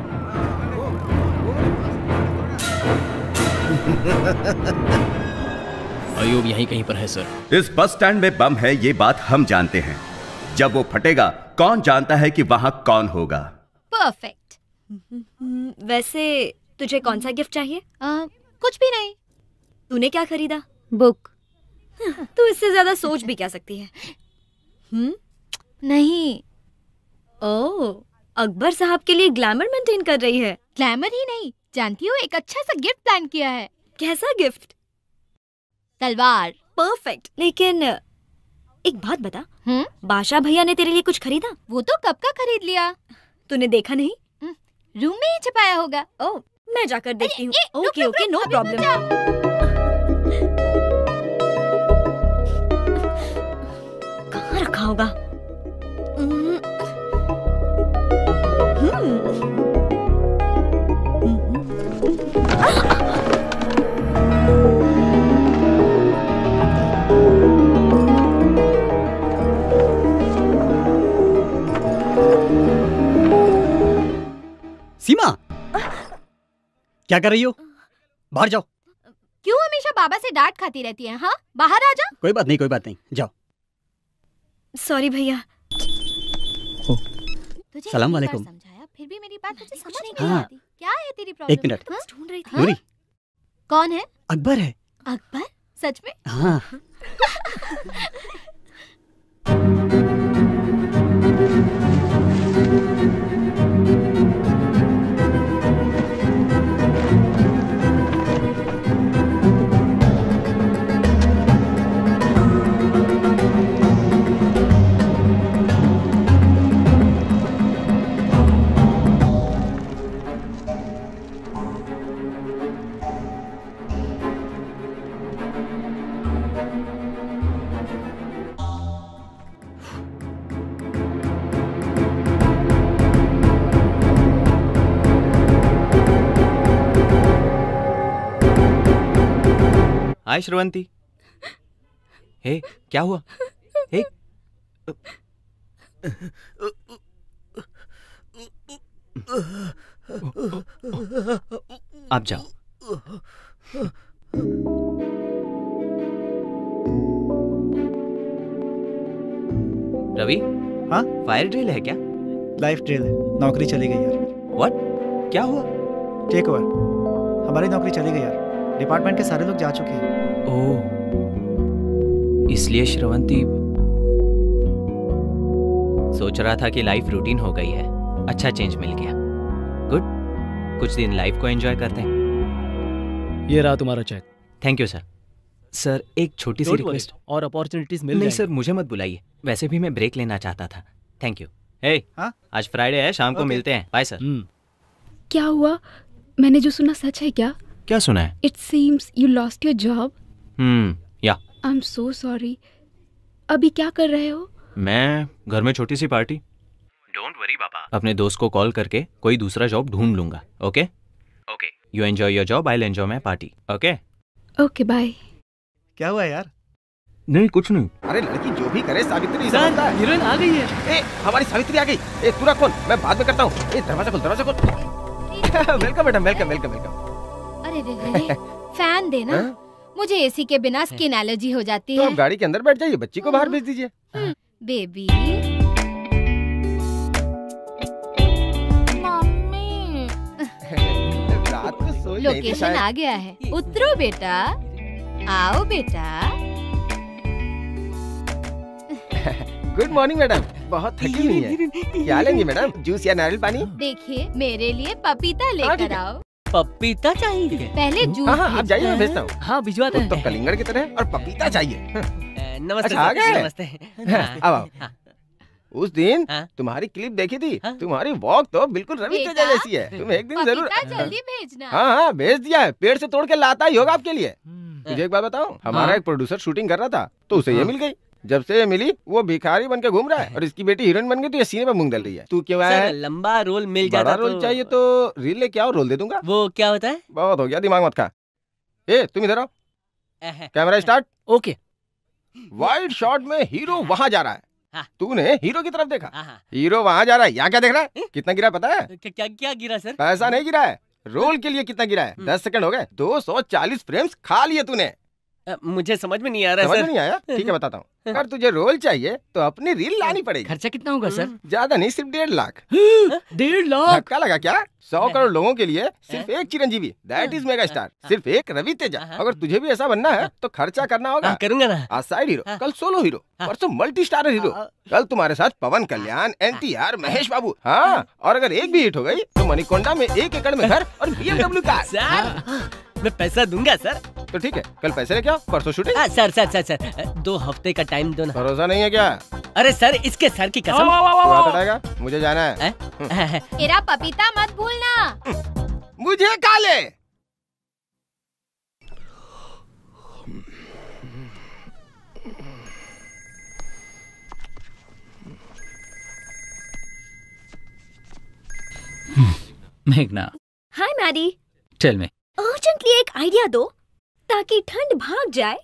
अयूब यहीं कहीं पर है सर। इस बस स्टैंड में बम है ये बात हम जानते हैं। जब वो फटेगा कौन जानता है कि वहां कौन होगा। परफेक्ट। वैसे तुझे कौन सा गिफ्ट चाहिए? आ, कुछ भी नहीं। तूने क्या खरीदा? बुक। तू इससे ज्यादा सोच भी क्या सकती है? हम्म, नहीं। ओह, अकबर साहब के लिए ग्लैमर मेंटेन कर रही है। ग्लैमर ही नहीं, जानती हो एक अच्छा सा गिफ्ट प्लान किया है। कैसा गिफ्ट? तलवार। परफेक्ट। लेकिन एक बात बता, हम्म, बादशाह भैया ने तेरे लिए कुछ खरीदा? वो तो कब का खरीद लिया। तूने देखा नहीं? रूम में ही छपाया होगा। ओह, मैं जाकर देखती हूँ। Okay okay, no problem. होगा। सीमा, क्या कर रही हो? बाहर जाओ। क्यों हमेशा बाबा से डांट खाती रहती है? हाँ, बाहर आ जा। कोई बात नहीं, कोई बात नहीं, जाओ। सॉरी भैया। सलाम वालेकुम। समझाया फिर भी मेरी बात तुझे समझ नहीं आ रही। क्या है तेरी प्रॉब्लम? एक मिनट, ढूंढ रही थी। नूरी। कौन है? अकबर है। अकबर? सच में? हाँ। हाय श्रवंती। हे, क्या हुआ? हे, आप जाओ। रवि। हाँ, फायर ड्रिल है क्या? लाइफ ड्रिल है। नौकरी चली गई यार। व्हाट? क्या हुआ? Take over. हमारी नौकरी चली गई यार। डिपार्टमेंट के सारे लोग जा चुके हैं। ओह, इसलिए श्रवंती। सोच रहा था कि लाइफ रूटीन हो गई है। अच्छा चेंज मिल गया। गुड, कुछ दिन लाइफ को एंजॉय करते हैं। ये रहा तुम्हारा check. Thank you sir. Sir एक छोटी सी रिक्वेस्ट। और अपॉर्चुनिटीज मिल जाएंगी। नहीं सर, मुझे मत बुलाइए, वैसे भी मैं ब्रेक लेना चाहता था। Thank you. हे, आज फ्राइडे है, शाम को मिलते हैं। Bye sir. क्या हुआ? मैंने जो सुना सच है क्या? क्या सुना है? It seems you lost your job. Hmm, yeah. I am so sorry. अभी क्या कर रहे हो? मैं घर में छोटी सी पार्टी। डोंट वरी बाबा, अपने दोस्त को कॉल करके कोई दूसरा जॉब ढूंढ लूंगा। Okay okay, you enjoy your job, I will enjoy my party. Okay okay, bye. क्या हुआ यार? नहीं कुछ नहीं। अरे लड़की जो भी करे सावित्री हीरोइन आ गई है। ए, हमारी सावित्री आ गई। ए, तू रखो, मैं बाद में करता हूँ। दरवाजा खोल, दरवाजा खोल। Welcome madam, welcome welcome welcome. अरे फैन देना, मुझे एसी के बिना स्किन एलर्जी हो जाती है। तो आप गाड़ी के अंदर बैठ जाइए, बच्ची को बाहर भेज दीजिए। बेबी मम्मी रात को सो लोकेशन आ गया है। उतरो बेटा, आओ बेटा। गुड मॉर्निंग मैडम, बहुत थकी हुई है, क्या लेंगी मैडम? जूस या नारियल पानी? देखिए मेरे लिए पपीता लेकर आओ। पपीता चाहिए? पहले जूस। हाँ आप जाइए, मैं भेजता हूँ। हाँ भिजवाते हैं। तो कलिंगड़ की तरह और पपीता चाहिए। नमस्ते। अच्छा, नमस्ते। अब आओ। उस दिन तुम्हारी क्लिप देखी थी, तुम्हारी वॉक तो बिल्कुल रवि तेजा जैसी है। तुम एक दिन जरूर जल्दी भेजना। हाँ हाँ भेज दिया है, पेड़ से तोड़ के लाता ही होगा आपके लिए। तुझे एक बात बताओ, हमारा एक प्रोड्यूसर शूटिंग कर रहा था तो उसे ये मिल गई। जब से ये मिली वो भिखारी बन के घूम रहा है और इसकी बेटी हीरोइन बन गई तो ये सीने पे मूंग डाल रही है। तू क्यों आया है? लंबा रोल मिल जाता, रोल तो... चाहिए तो रील ले क्या रोल दे दूंगा। वो क्या होता है? बहुत हो गया, दिमाग मत खा। ए तुम इधर आओ। Camera start. Okay. Wide shot में हीरो वहाँ जा रहा है, तूने हीरो की तरफ देखा, हीरो वहाँ जा रहा है, यहाँ क्या देख रहा है? कितना गिरा पता है? क्या क्या गिरा सर? पैसा नहीं गिरा है, रोल के लिए कितना गिरा है। दस सेकंड हो गए, दो सौ चालीस फ्रेम्स खा लिए तूने। मुझे समझ में नहीं आ रहा है सर। नहीं आया? ठीक है बताता हूँ। अगर तुझे रोल चाहिए तो अपनी रील लानी पड़ेगी। खर्चा कितना होगा सर? ज्यादा नहीं, सिर्फ डेढ़ लाख। डेढ़ लाख धक्का लगा क्या? सौ करोड़ लोगों के लिए सिर्फ एक चिरंजीवी, that is mega star, सिर्फ एक रवि तेजा। अगर तुझे भी ऐसा बनना है तो खर्चा करना होगा। करूंगा ना। आज साइड हीरो, कल सोलो हीरो, परसों मल्टी स्टार हीरो, कल तुम्हारे साथ Pawan Kalyan, N T R, महेश बाबू। हाँ और अगर एक भी हिट हो गयी तो मणिकोंडा में एक एकड़ में घर और बी एम डब्ल्यू कार। मैं पैसा दूंगा सर। तो ठीक है कल पैसे लेके आओ, परसों शूटिंग। आ, सर सर सर सर दो हफ्ते का टाइम दो ना। भरोसा नहीं है क्या? अरे सर इसके सर की कसम। बताएगा मुझे जाना है। तेरा पपीता मत भूलना। मुझे काले मेघना। Hi Mary, tell me urgently एक आइडिया दो ताकि ठंड भाग जाए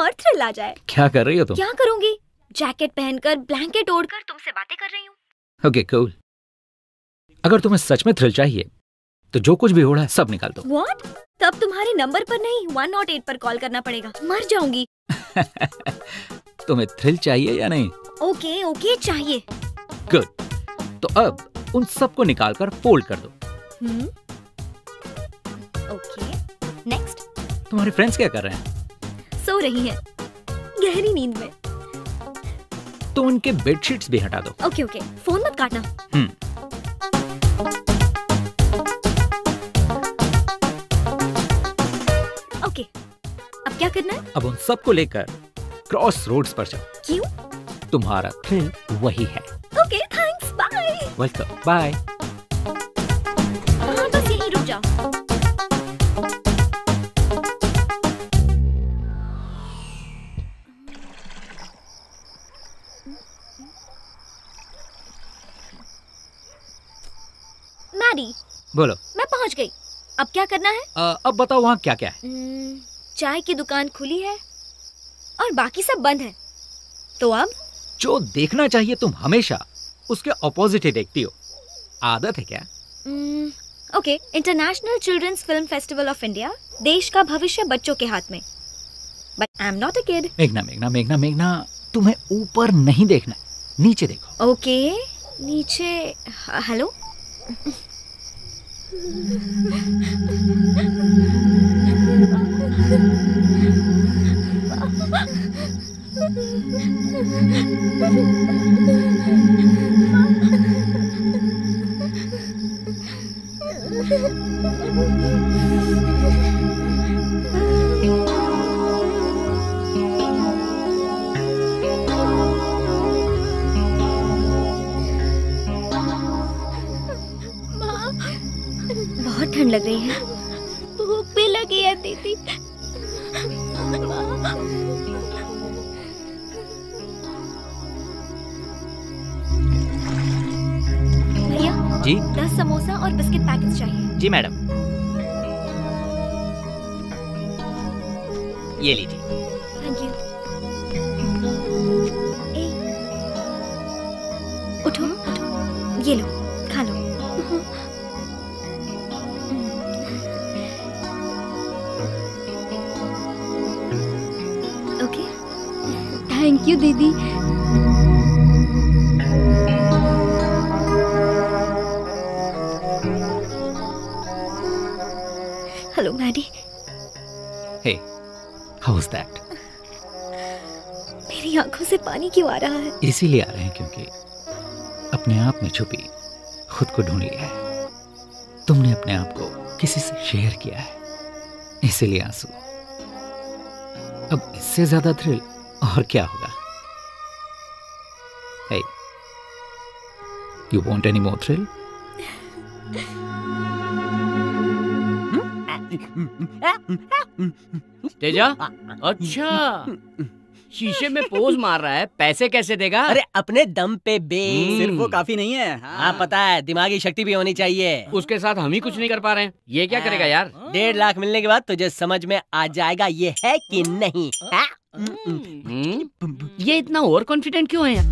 और थ्रिल आ जाए। क्या कर रही हो तुम? क्या करूंगी, जैकेट पहनकर ब्लैंकेट ओढ़कर तुमसे बातें कर रही हूँ। Okay cool. अगर तुम्हें सच में थ्रिल चाहिए तो जो कुछ भी हो रहा है सब निकाल दो। व्हाट? तब तुम्हारे नंबर पर नहीं वन ओ एट पर कॉल करना पड़ेगा, मर जाऊंगी। तुम्हें थ्रिल चाहिए या नहीं? ओके ओके चाहिए। गुड, तो अब उन सबको निकाल कर फोल्ड कर दो। हुँ? Okay next. तुम्हारे फ्रेंड्स क्या कर रहे हैं? सो रही हैं गहरी नींद में। तो उनके बेडशीट्स भी हटा दो। ओके ओके फोन मत काटना। हम्म। ओके अब क्या करना है? अब उन सबको लेकर क्रॉस रोड्स पर जाओ। क्यों? तुम्हारा थ्रिल वही है। Okay thanks, bye. Welcome, bye. हाँ बस यही रुक जाओ। बोलो। मैं पहुंच गई, अब क्या करना है? आ, अब बताओ वहाँ क्या क्या है? चाय की दुकान खुली है और बाकी सब बंद है, तो अब जो देखना चाहिए तुम हमेशा उसके ऑपोजिट ही देखती हो, आदत है क्या? न, okay. International children's film festival of India, देश का भविष्य बच्चों के हाथ में। But I am not a kid. मेघना मेघना मेघना मेघना तुम्हें ऊपर नहीं देखना, नीचे देखो। ओके नीचे। हेलो। ठंड लग रही है, भूख भी लगी है दीदी। भैया जी, दस समोसा और बिस्किट पैकेट चाहिए। जी मैडम, ये लीजिए। Thank you. ये लो, खा लो। ओके, थैंक यू दीदी। Hello Maddie. Hey, how is that? मेरी आंखों से पानी क्यों आ रहा है? इसीलिए आ रहे हैं क्योंकि अपने आप में छुपी खुद को ढूंढ लिया है। तुमने अपने आप को किसी से शेयर किया है, इसीलिए आंसू। अब इससे ज्यादा थ्रिल और क्या होगा? Hey, you want any more thrill? Teja, अच्छा शीशे में पोज मार रहा है, पैसे कैसे देगा? अरे अपने दम पे बे, सिर्फ वो काफी नहीं है। हाँ, हाँ पता है, दिमागी शक्ति भी होनी चाहिए। उसके साथ हम ही कुछ नहीं कर पा रहे हैं, ये क्या हाँ, करेगा यार? डेढ़ लाख मिलने के बाद तुझे समझ में आ जाएगा ये है कि नहीं। हाँ? ये इतना ओवर कॉन्फिडेंट क्यों है यार?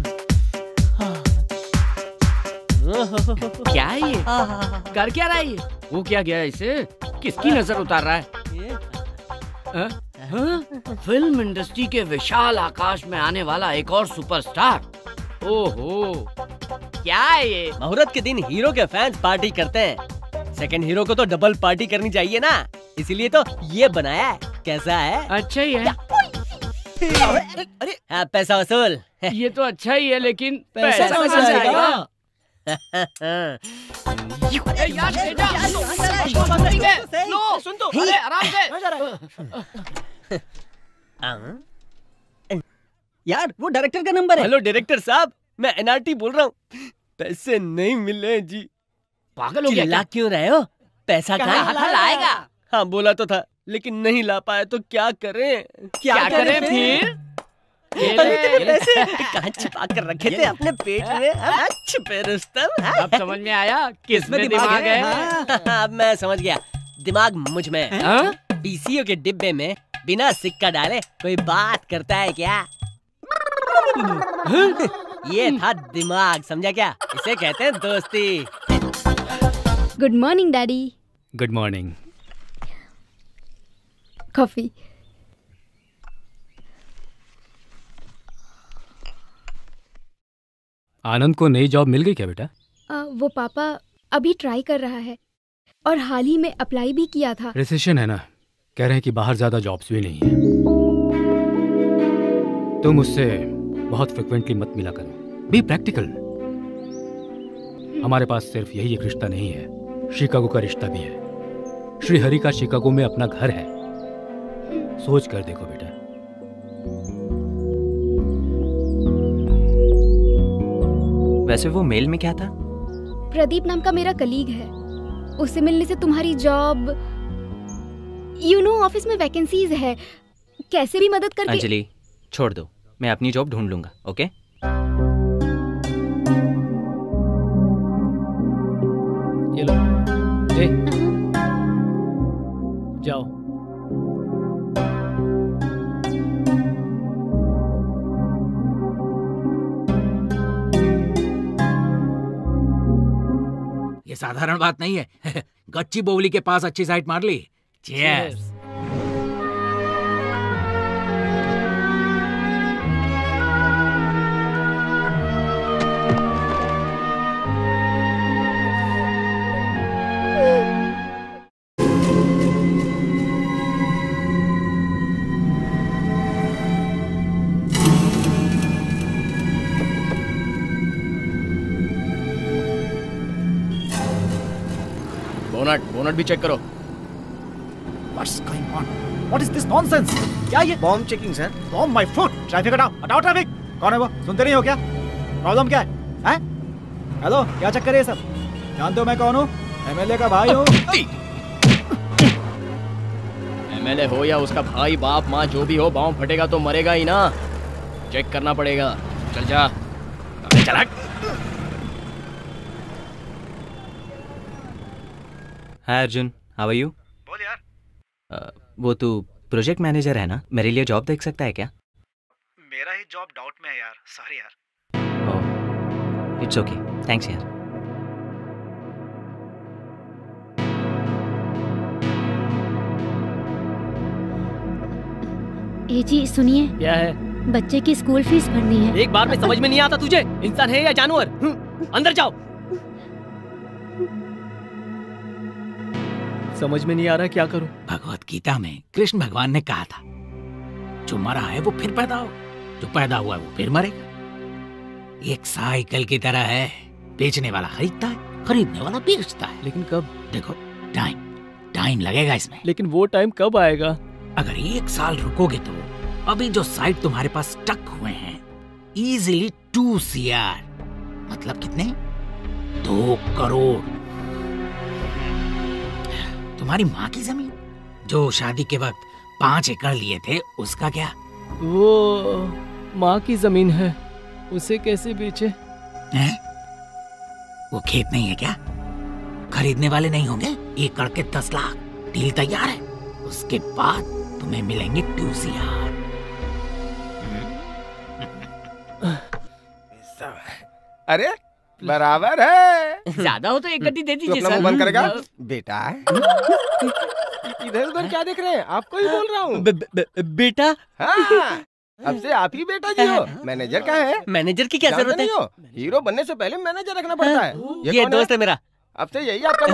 क्या है ये? कर क्या रहा है ये? वो क्या गया इसे? किसकी नजर उतार रहा है? आ? हाँ? फिल्म इंडस्ट्री के विशाल आकाश में आने वाला एक और सुपरस्टार। ओहो, क्या है ये? मुहूर्त के दिन हीरो के फैंस पार्टी करते हैं, सेकंड हीरो को तो डबल पार्टी करनी चाहिए ना, इसीलिए तो ये बनाया है। कैसा है? अच्छा ही है। अरे, अरे। हाँ, पैसा वसूल। ये तो अच्छा ही है, लेकिन पैसा, पैसा वसूल जाएगा। सुन तो, अरे आराम से यार, वो डायरेक्टर का नंबर है। हेलो डायरेक्टर साहब, मैं एनआरटी बोल रहा हूँ। पैसे नहीं मिले जी। पागल हो गया, चिल्ला क्यों रहे हो? पैसा कहाँ लाएगा? हाँ बोला तो था, लेकिन नहीं ला पाया तो क्या करें? क्या करें फिर? पैसे कहाँ छिपा कर रखे थे? अपने पेट में छिपे रुस्तम। अब समझ में आया किसमें दिमाग है? अब मैं समझ गया, दिमाग मुझ में। बीसीओ के डिब्बे में बिना सिक्का डाले कोई बात करता है क्या? ये था दिमाग, समझा क्या? इसे कहते हैं दोस्ती। Good morning daddy. Good morning. Coffee. Anand को नई जॉब मिल गई क्या बेटा? आ, वो पापा अभी ट्राई कर रहा है और हाल ही में अप्लाई भी किया था। रिसेशन है ना, कह रहे हैं कि बाहर ज्यादा जॉब्स भी नहीं है। तुम उससे बहुत फ्रिक्वेंटली मत मिला करो, बी प्रैक्टिकल। हमारे पास सिर्फ यही एक रिश्ता नहीं है, शिकागो का रिश्ता भी है। श्रीहरि का शिकागो में अपना घर है, सोच कर देखो बेटा। वैसे वो मेल में क्या था? प्रदीप नाम का मेरा कलीग है, उससे मिलने से तुम्हारी जॉब, यू नो ऑफिस में वैकेंसीज है, कैसे भी मदद करके। अंजलि छोड़ दो, मैं अपनी जॉब ढूंढ लूंगा। ओके ये लो, ए, जाओ। ये साधारण बात नहीं है। गच्चीबोवली के पास अच्छी साइट मार ली। Cheers. Cheers. बोनट, बोनट भी चेक करो। What's going on? What is this nonsense? क्या ये? Bomb checking sir. Bomb my foot. Traffic हटाओ, हटाओ traffic. कौन है वो? सुनते नहीं हो क्या? Problem क्या है? हैं? Hello, क्या चक्कर है सब? जानते हो मैं कौन हूँ? एमएलए का भाई हूँ। एमएलए हो या उसका भाई, बाप, माँ, जो भी हो, बॉम्ब फटेगा तो मरेगा ही ना। चेक करना पड़ेगा। चल जा। चला। Hi Arjun, how are you? बोल यार। Uh, वो तू प्रोजेक्ट मैनेजर है ना, मेरे लिए जॉब देख सकता है क्या? मेरा ही जॉब डाउट में है यार, सॉरी यार। इट्स ओके, थैंक्स यार। ए जी सुनिए। क्या है? बच्चे की स्कूल फीस भरनी है। एक बार में समझ में नहीं आता तुझे इंसान है या जानवर। अंदर जाओ। समझ में नहीं आ रहा क्या करूं? भगवत गीता में कृष्ण भगवान ने कहा था जो मरा है वो फिर पैदा हो, जो पैदा हुआ है वो फिर मरेगा। एक साइकिल की तरह है, बेचने वाला खरीदता है, खरीदने वाला बेचता है। लेकिन कब? देखो टाइम टाइम लगेगा इसमें। लेकिन वो टाइम कब आएगा? अगर एक साल रुकोगे तो अभी जो साइट तुम्हारे पास स्टक हुए हैं इजीली टू सी आर मतलब कितने? दो करोड़। तुम्हारी माँ की जमीन जो शादी के वक्त पाँच एकड़ लिए थे उसका क्या? वो माँ की जमीन है, उसे कैसे बेचे? है? वो खेत नहीं है क्या? खरीदने वाले नहीं होंगे। एकड़ के दस लाख डील तैयार है, उसके बाद तुम्हें मिलेंगे टू सी आर। अरे बराबर है, ज्यादा हो तो एक गड्डी दे दीजिए। तो बंद करेगा बेटा। इधर उधर क्या देख रहे हैं? आपको ही बोल रहा हूँ बेटा। हाँ, अब से आप ही बेटा जी हो। मैनेजर का है? मैनेजर की क्या जरूरत है? हीरो बनने से पहले मैनेजर रखना पड़ता है। ये, ये दोस्त है मेरा, अब से यही आपका।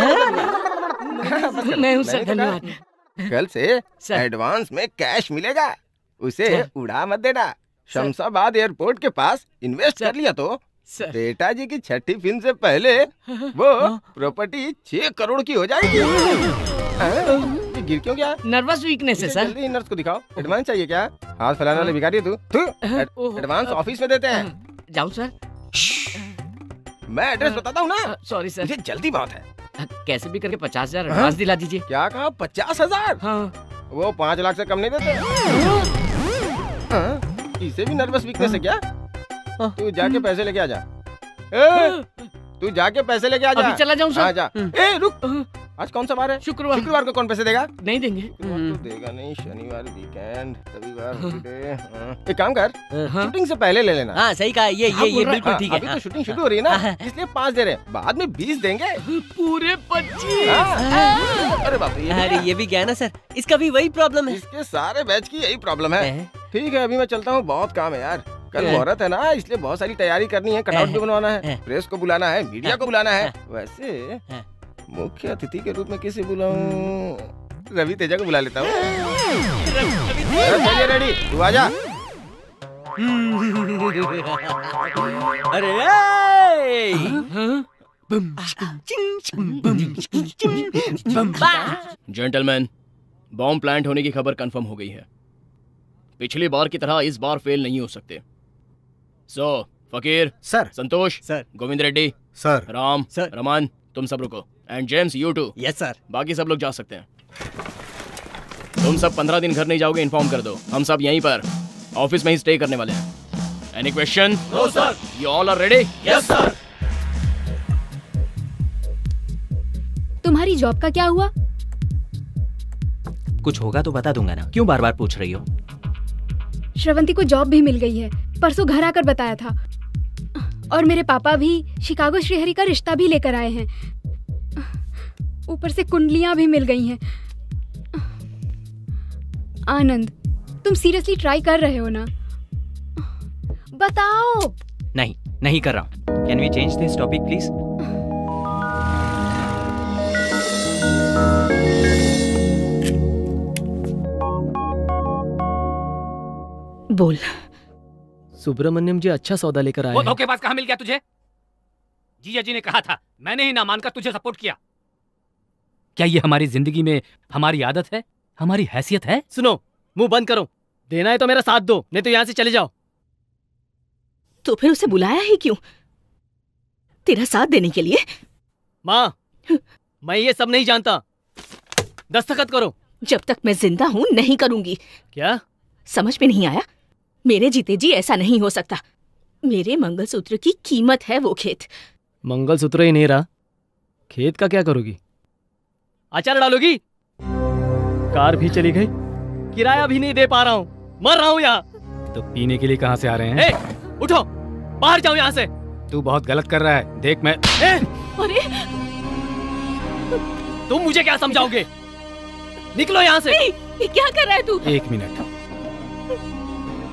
मैं उससे धन्यवाद। कल से एडवांस में कैश मिलेगा, उसे उड़ा मत देना। शमशाबाद एयरपोर्ट के पास इन्वेस्ट कर लिया तो बेटा जी की छठी फिल्म से पहले वो प्रॉपर्टी छह करोड़ की हो जाएगी। ये गिर क्यों गया? नर्वस वीकनेस है सर। नर्स को दिखाओ। एडवांस चाहिए क्या? हाथ फैलाने वाले भिखारी तू। एडवांस ऑफिस में देते हैं। जाऊं सर? मैं एड्रेस बताता हूँ ना। सॉरी सर, मुझे जल्दी बात है। कैसे भी करके पचास हजार एडवांस दिला दीजिए। क्या कहा? पचास हजार? वो पाँच लाख से कम नहीं देते। इसे भी नर्वस वीकनेस है क्या? तू जाके पैसे लेके आ जा। तू जाके पैसे लेके आ जा। अभी चला जाऊं सर? आ जा। ए रुक, आज कौन सा बार है? शुक्रवार। शुक्रवार को कौन पैसे देगा? नहीं देंगे। देगा नहीं। शनिवार वीकेंड, रविवार हॉलीडे। एक काम कर, शूटिंग से पहले ले लेना। हाँ सही कहा, ये ये ये बिल्कुल ठीक है। अभी तो शूटिंग शुरू हो रही है ना, इसलिए पाँच दे रहे हैं, बाद में बीस देंगे। पूरे पच्चीस। अरे बाप रे, अरे ये भी गया ना सर, इसका भी वही प्रॉब्लम है। इसके सारे बैच की यही प्रॉब्लम है। ठीक है, अभी मैं चलता हूँ, बहुत काम है यार। कल मुहूर्त है ना, इसलिए बहुत सारी तैयारी करनी है। कटआउट भी बनवाना है, प्रेस को बुलाना है, मीडिया को बुलाना है। वैसे मुख्य अतिथि के रूप में किसे बुलाऊं? रवि तेजा को बुला लेता हूँ। चलिए रेडी, तू आजा। अरे जेंटलमैन, बॉम्ब प्लांट होने की खबर कंफर्म हो गई है। पिछली बार की तरह इस बार फेल नहीं हो सकते। So so, Fakir sir, Santosh sir, Govind Reddy sir, Ram sir, Raman तुम सब रुको, and James you too. Yes sir. बाकी सब लोग जा सकते हैं। तुम सब पंद्रह दिन घर नहीं जाओगे, इन्फॉर्म कर दो। हम सब यहीं पर ऑफिस में ही स्टे करने वाले हैं। Any question? No sir. You all are ready? Yes sir. तुम्हारी जॉब का क्या हुआ? कुछ होगा तो बता दूंगा ना, क्यों बार बार पूछ रही हो? श्रवंती को जॉब भी मिल गई है, परसों घर आकर बताया था। और मेरे पापा भी शिकागो श्रीहरी का रिश्ता भी लेकर आए हैं। ऊपर से कुंडलियां भी मिल गई हैं। आनंद, तुम सीरियसली ट्राई कर रहे हो ना? बताओ। नहीं नहीं कर रहा। Can we change this topic please? बोल। सुब्रमण्यम जी अच्छा सौदा लेकर आए। वो धोखेबाज कहाँ मिल गया तुझे? जीजा जी ने कहा था, मैंने ही ना मानकर तुझे सपोर्ट किया। क्या ये हमारी जिंदगी में हमारी आदत है, हमारी हैसियत है? सुनो, मुंह बंद करो। देना है तो मेरा साथ दो, नहीं तो यहाँ से चले जाओ। तो फिर उसे बुलाया ही क्यों? तेरा साथ देने के लिए? माँ, मैं ये सब नहीं जानता। दस्तखत करो। जब तक मैं जिंदा हूँ नहीं करूंगी। क्या समझ में नहीं आया? मेरे जीते जी ऐसा नहीं हो सकता। मेरे मंगलसूत्र की कीमत है वो खेत। मंगलसूत्र ही नहीं रहा, खेत का क्या करोगी? अचार डालोगी? कार भी चली गई, किराया भी नहीं दे पा रहा हूँ, मर रहा हूँ यहाँ। तो पीने के लिए कहाँ से आ रहे हैं? ए, उठो, बाहर जाओ यहाँ से। तू बहुत गलत कर रहा है, देख मैं। ए, अरे तुम मुझे क्या समझाओगे? निकलो यहाँ से। ए, क्या कर रहा है तू? एक मिनट,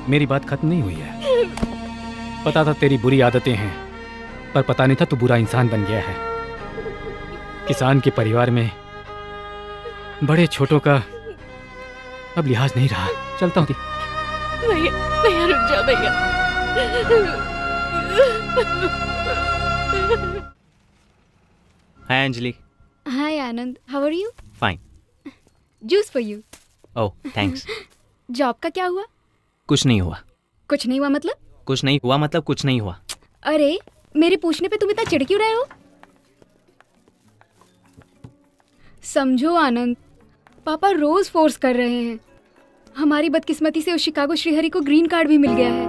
मेरी बात खत्म नहीं हुई है। पता था तेरी बुरी आदतें हैं, पर पता नहीं था तू बुरा इंसान बन गया है। किसान के परिवार में बड़े छोटों का अब लिहाज नहीं रहा। चलता हूँ। भैया भैया रुक जा भैया। Hi Anjali. Hi Anand. How are you? Fine. Juice for you. Oh, thanks. Job का क्या हुआ? कुछ नहीं हुआ। कुछ नहीं हुआ मतलब? कुछ नहीं हुआ मतलब कुछ नहीं हुआ। अरे मेरे पूछने पे तुम इतना चिढ़ क्यों रहे हो? समझो आनंद, पापा रोज फोर्स कर रहे हैं। हमारी बदकिस्मती से उस शिकागो श्रीहरि को ग्रीन कार्ड भी मिल गया है।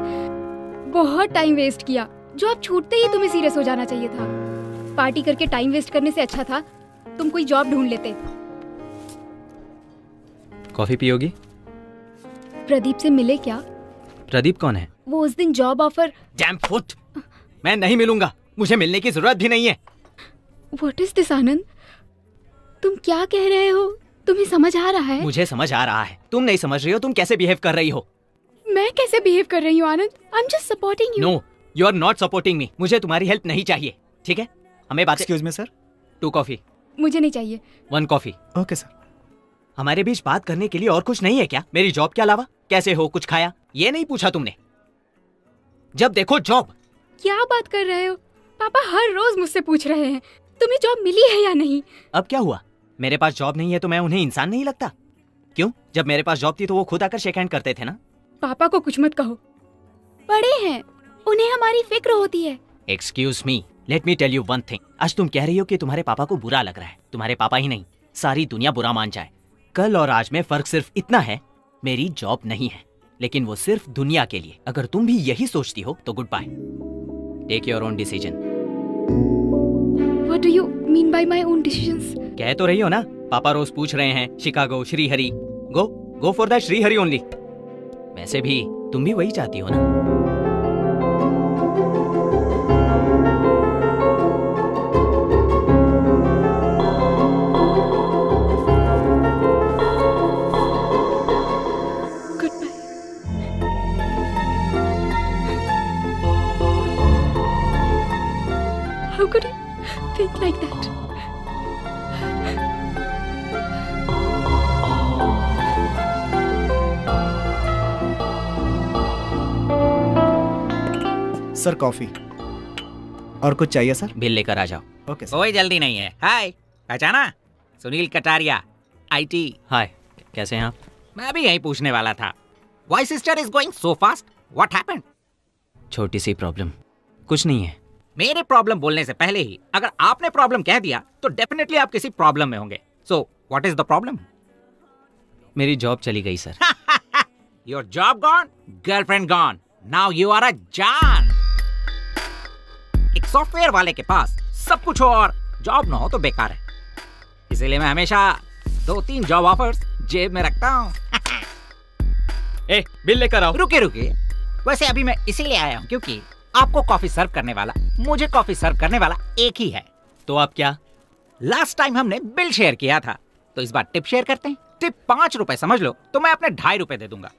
बहुत टाइम वेस्ट किया। जो आप छूटते ही तुम्हें सीरियस हो जाना चाहिए था। पार्टी करके टाइम वेस्ट करने से अच्छा था तुम कोई जॉब ढूंढ लेते। कॉफी पियोगी? प्रदीप से मिले क्या? प्रदीप कौन है? वो उस दिन जॉब ऑफर। डैमफुट, मैं नहीं मिलूंगा। मुझे मिलने की जरूरत भी नहीं है। What is this Anand? तुम क्या कह रहे हो? तुम्हें समझ आ रहा है? मुझे समझ आ रहा है। तुम नहीं समझ रही हो। तुम कैसे बिहेव कर रही हो? मैं कैसे बिहेव कर रही हूँ Anand? I am just supporting you. No, you are not supporting me. मुझे तुम्हारी हेल्प नहीं चाहिए, ठीक है? हमें बात। Excuse me sir, two coffee. मुझे नहीं चाहिए। One coffee. Okay sir. हमारे बीच बात करने के लिए और कुछ नहीं है क्या? मेरी जॉब के अलावा? कैसे हो, कुछ खाया, ये नहीं पूछा तुमने? जब देखो जॉब। क्या बात कर रहे हो? पापा हर रोज मुझसे पूछ रहे हैं तुम्हें जॉब मिली है या नहीं। अब क्या हुआ? मेरे पास जॉब नहीं है तो मैं उन्हें इंसान नहीं लगता? क्यों? जब मेरे पास जॉब थी तो वो खुद आकर शेक हैंड करते थे ना। पापा को कुछ मत कहो, बड़े हैं, उन्हें हमारी फिक्र होती है। Excuse me, let me tell you one thing. आज तुम कह रही हो कि तुम्हारे पापा को बुरा लग रहा है। तुम्हारे पापा ही नहीं, सारी दुनिया बुरा मान जाए। कल और आज में फर्क सिर्फ इतना है, मेरी जॉब नहीं है, लेकिन वो सिर्फ दुनिया के लिए। अगर तुम भी यही सोचती हो तो good bye. Take your own decision. What do you mean by my own decisions? कह तो रही हो ना, पापा रोज पूछ रहे हैं Chicago Srihari. Go go for that Srihari only. वैसे भी तुम भी वही चाहती हो ना। Like that. सर कॉफी और कुछ चाहिए सर? बिल लेकर आ जाओ। Okay sir. कोई जल्दी नहीं है। हाय, पहचाना? सुनील कटारिया, आईटी। हाय, कैसे हैं आप? मैं भी यही पूछने वाला था। Why sister is going so fast? What happened? छोटी सी प्रॉब्लम, कुछ नहीं है। मेरे प्रॉब्लम बोलने से पहले ही अगर आपने प्रॉब्लम कह दिया तो डेफिनेटली आप किसी प्रॉब्लम में होंगे। So what is the problem? मेरी जॉब चली गई sir. Your job gone, girlfriend gone, now you are a जान। एक सॉफ्टवेयर वाले के पास सब कुछ हो और जॉब ना हो तो बेकार है। इसीलिए मैं हमेशा दो तीन जॉब ऑफर्स जेब में रखता हूँ। ए, बिल लेकर आओ। रुके रुके, वैसे अभी मैं इसीलिए आया हूँ क्योंकि आपको कॉफी सर्व करने वाला, मुझे कॉफी सर्व करने वाला एक ही है। तो आप क्या? लास्ट टाइम हमने बिल शेयर किया था, तो इस बार टिप शेयर करते हैं। टिप पांच रुपए समझ लो तो मैं अपने ढाई रुपए दे दूंगा।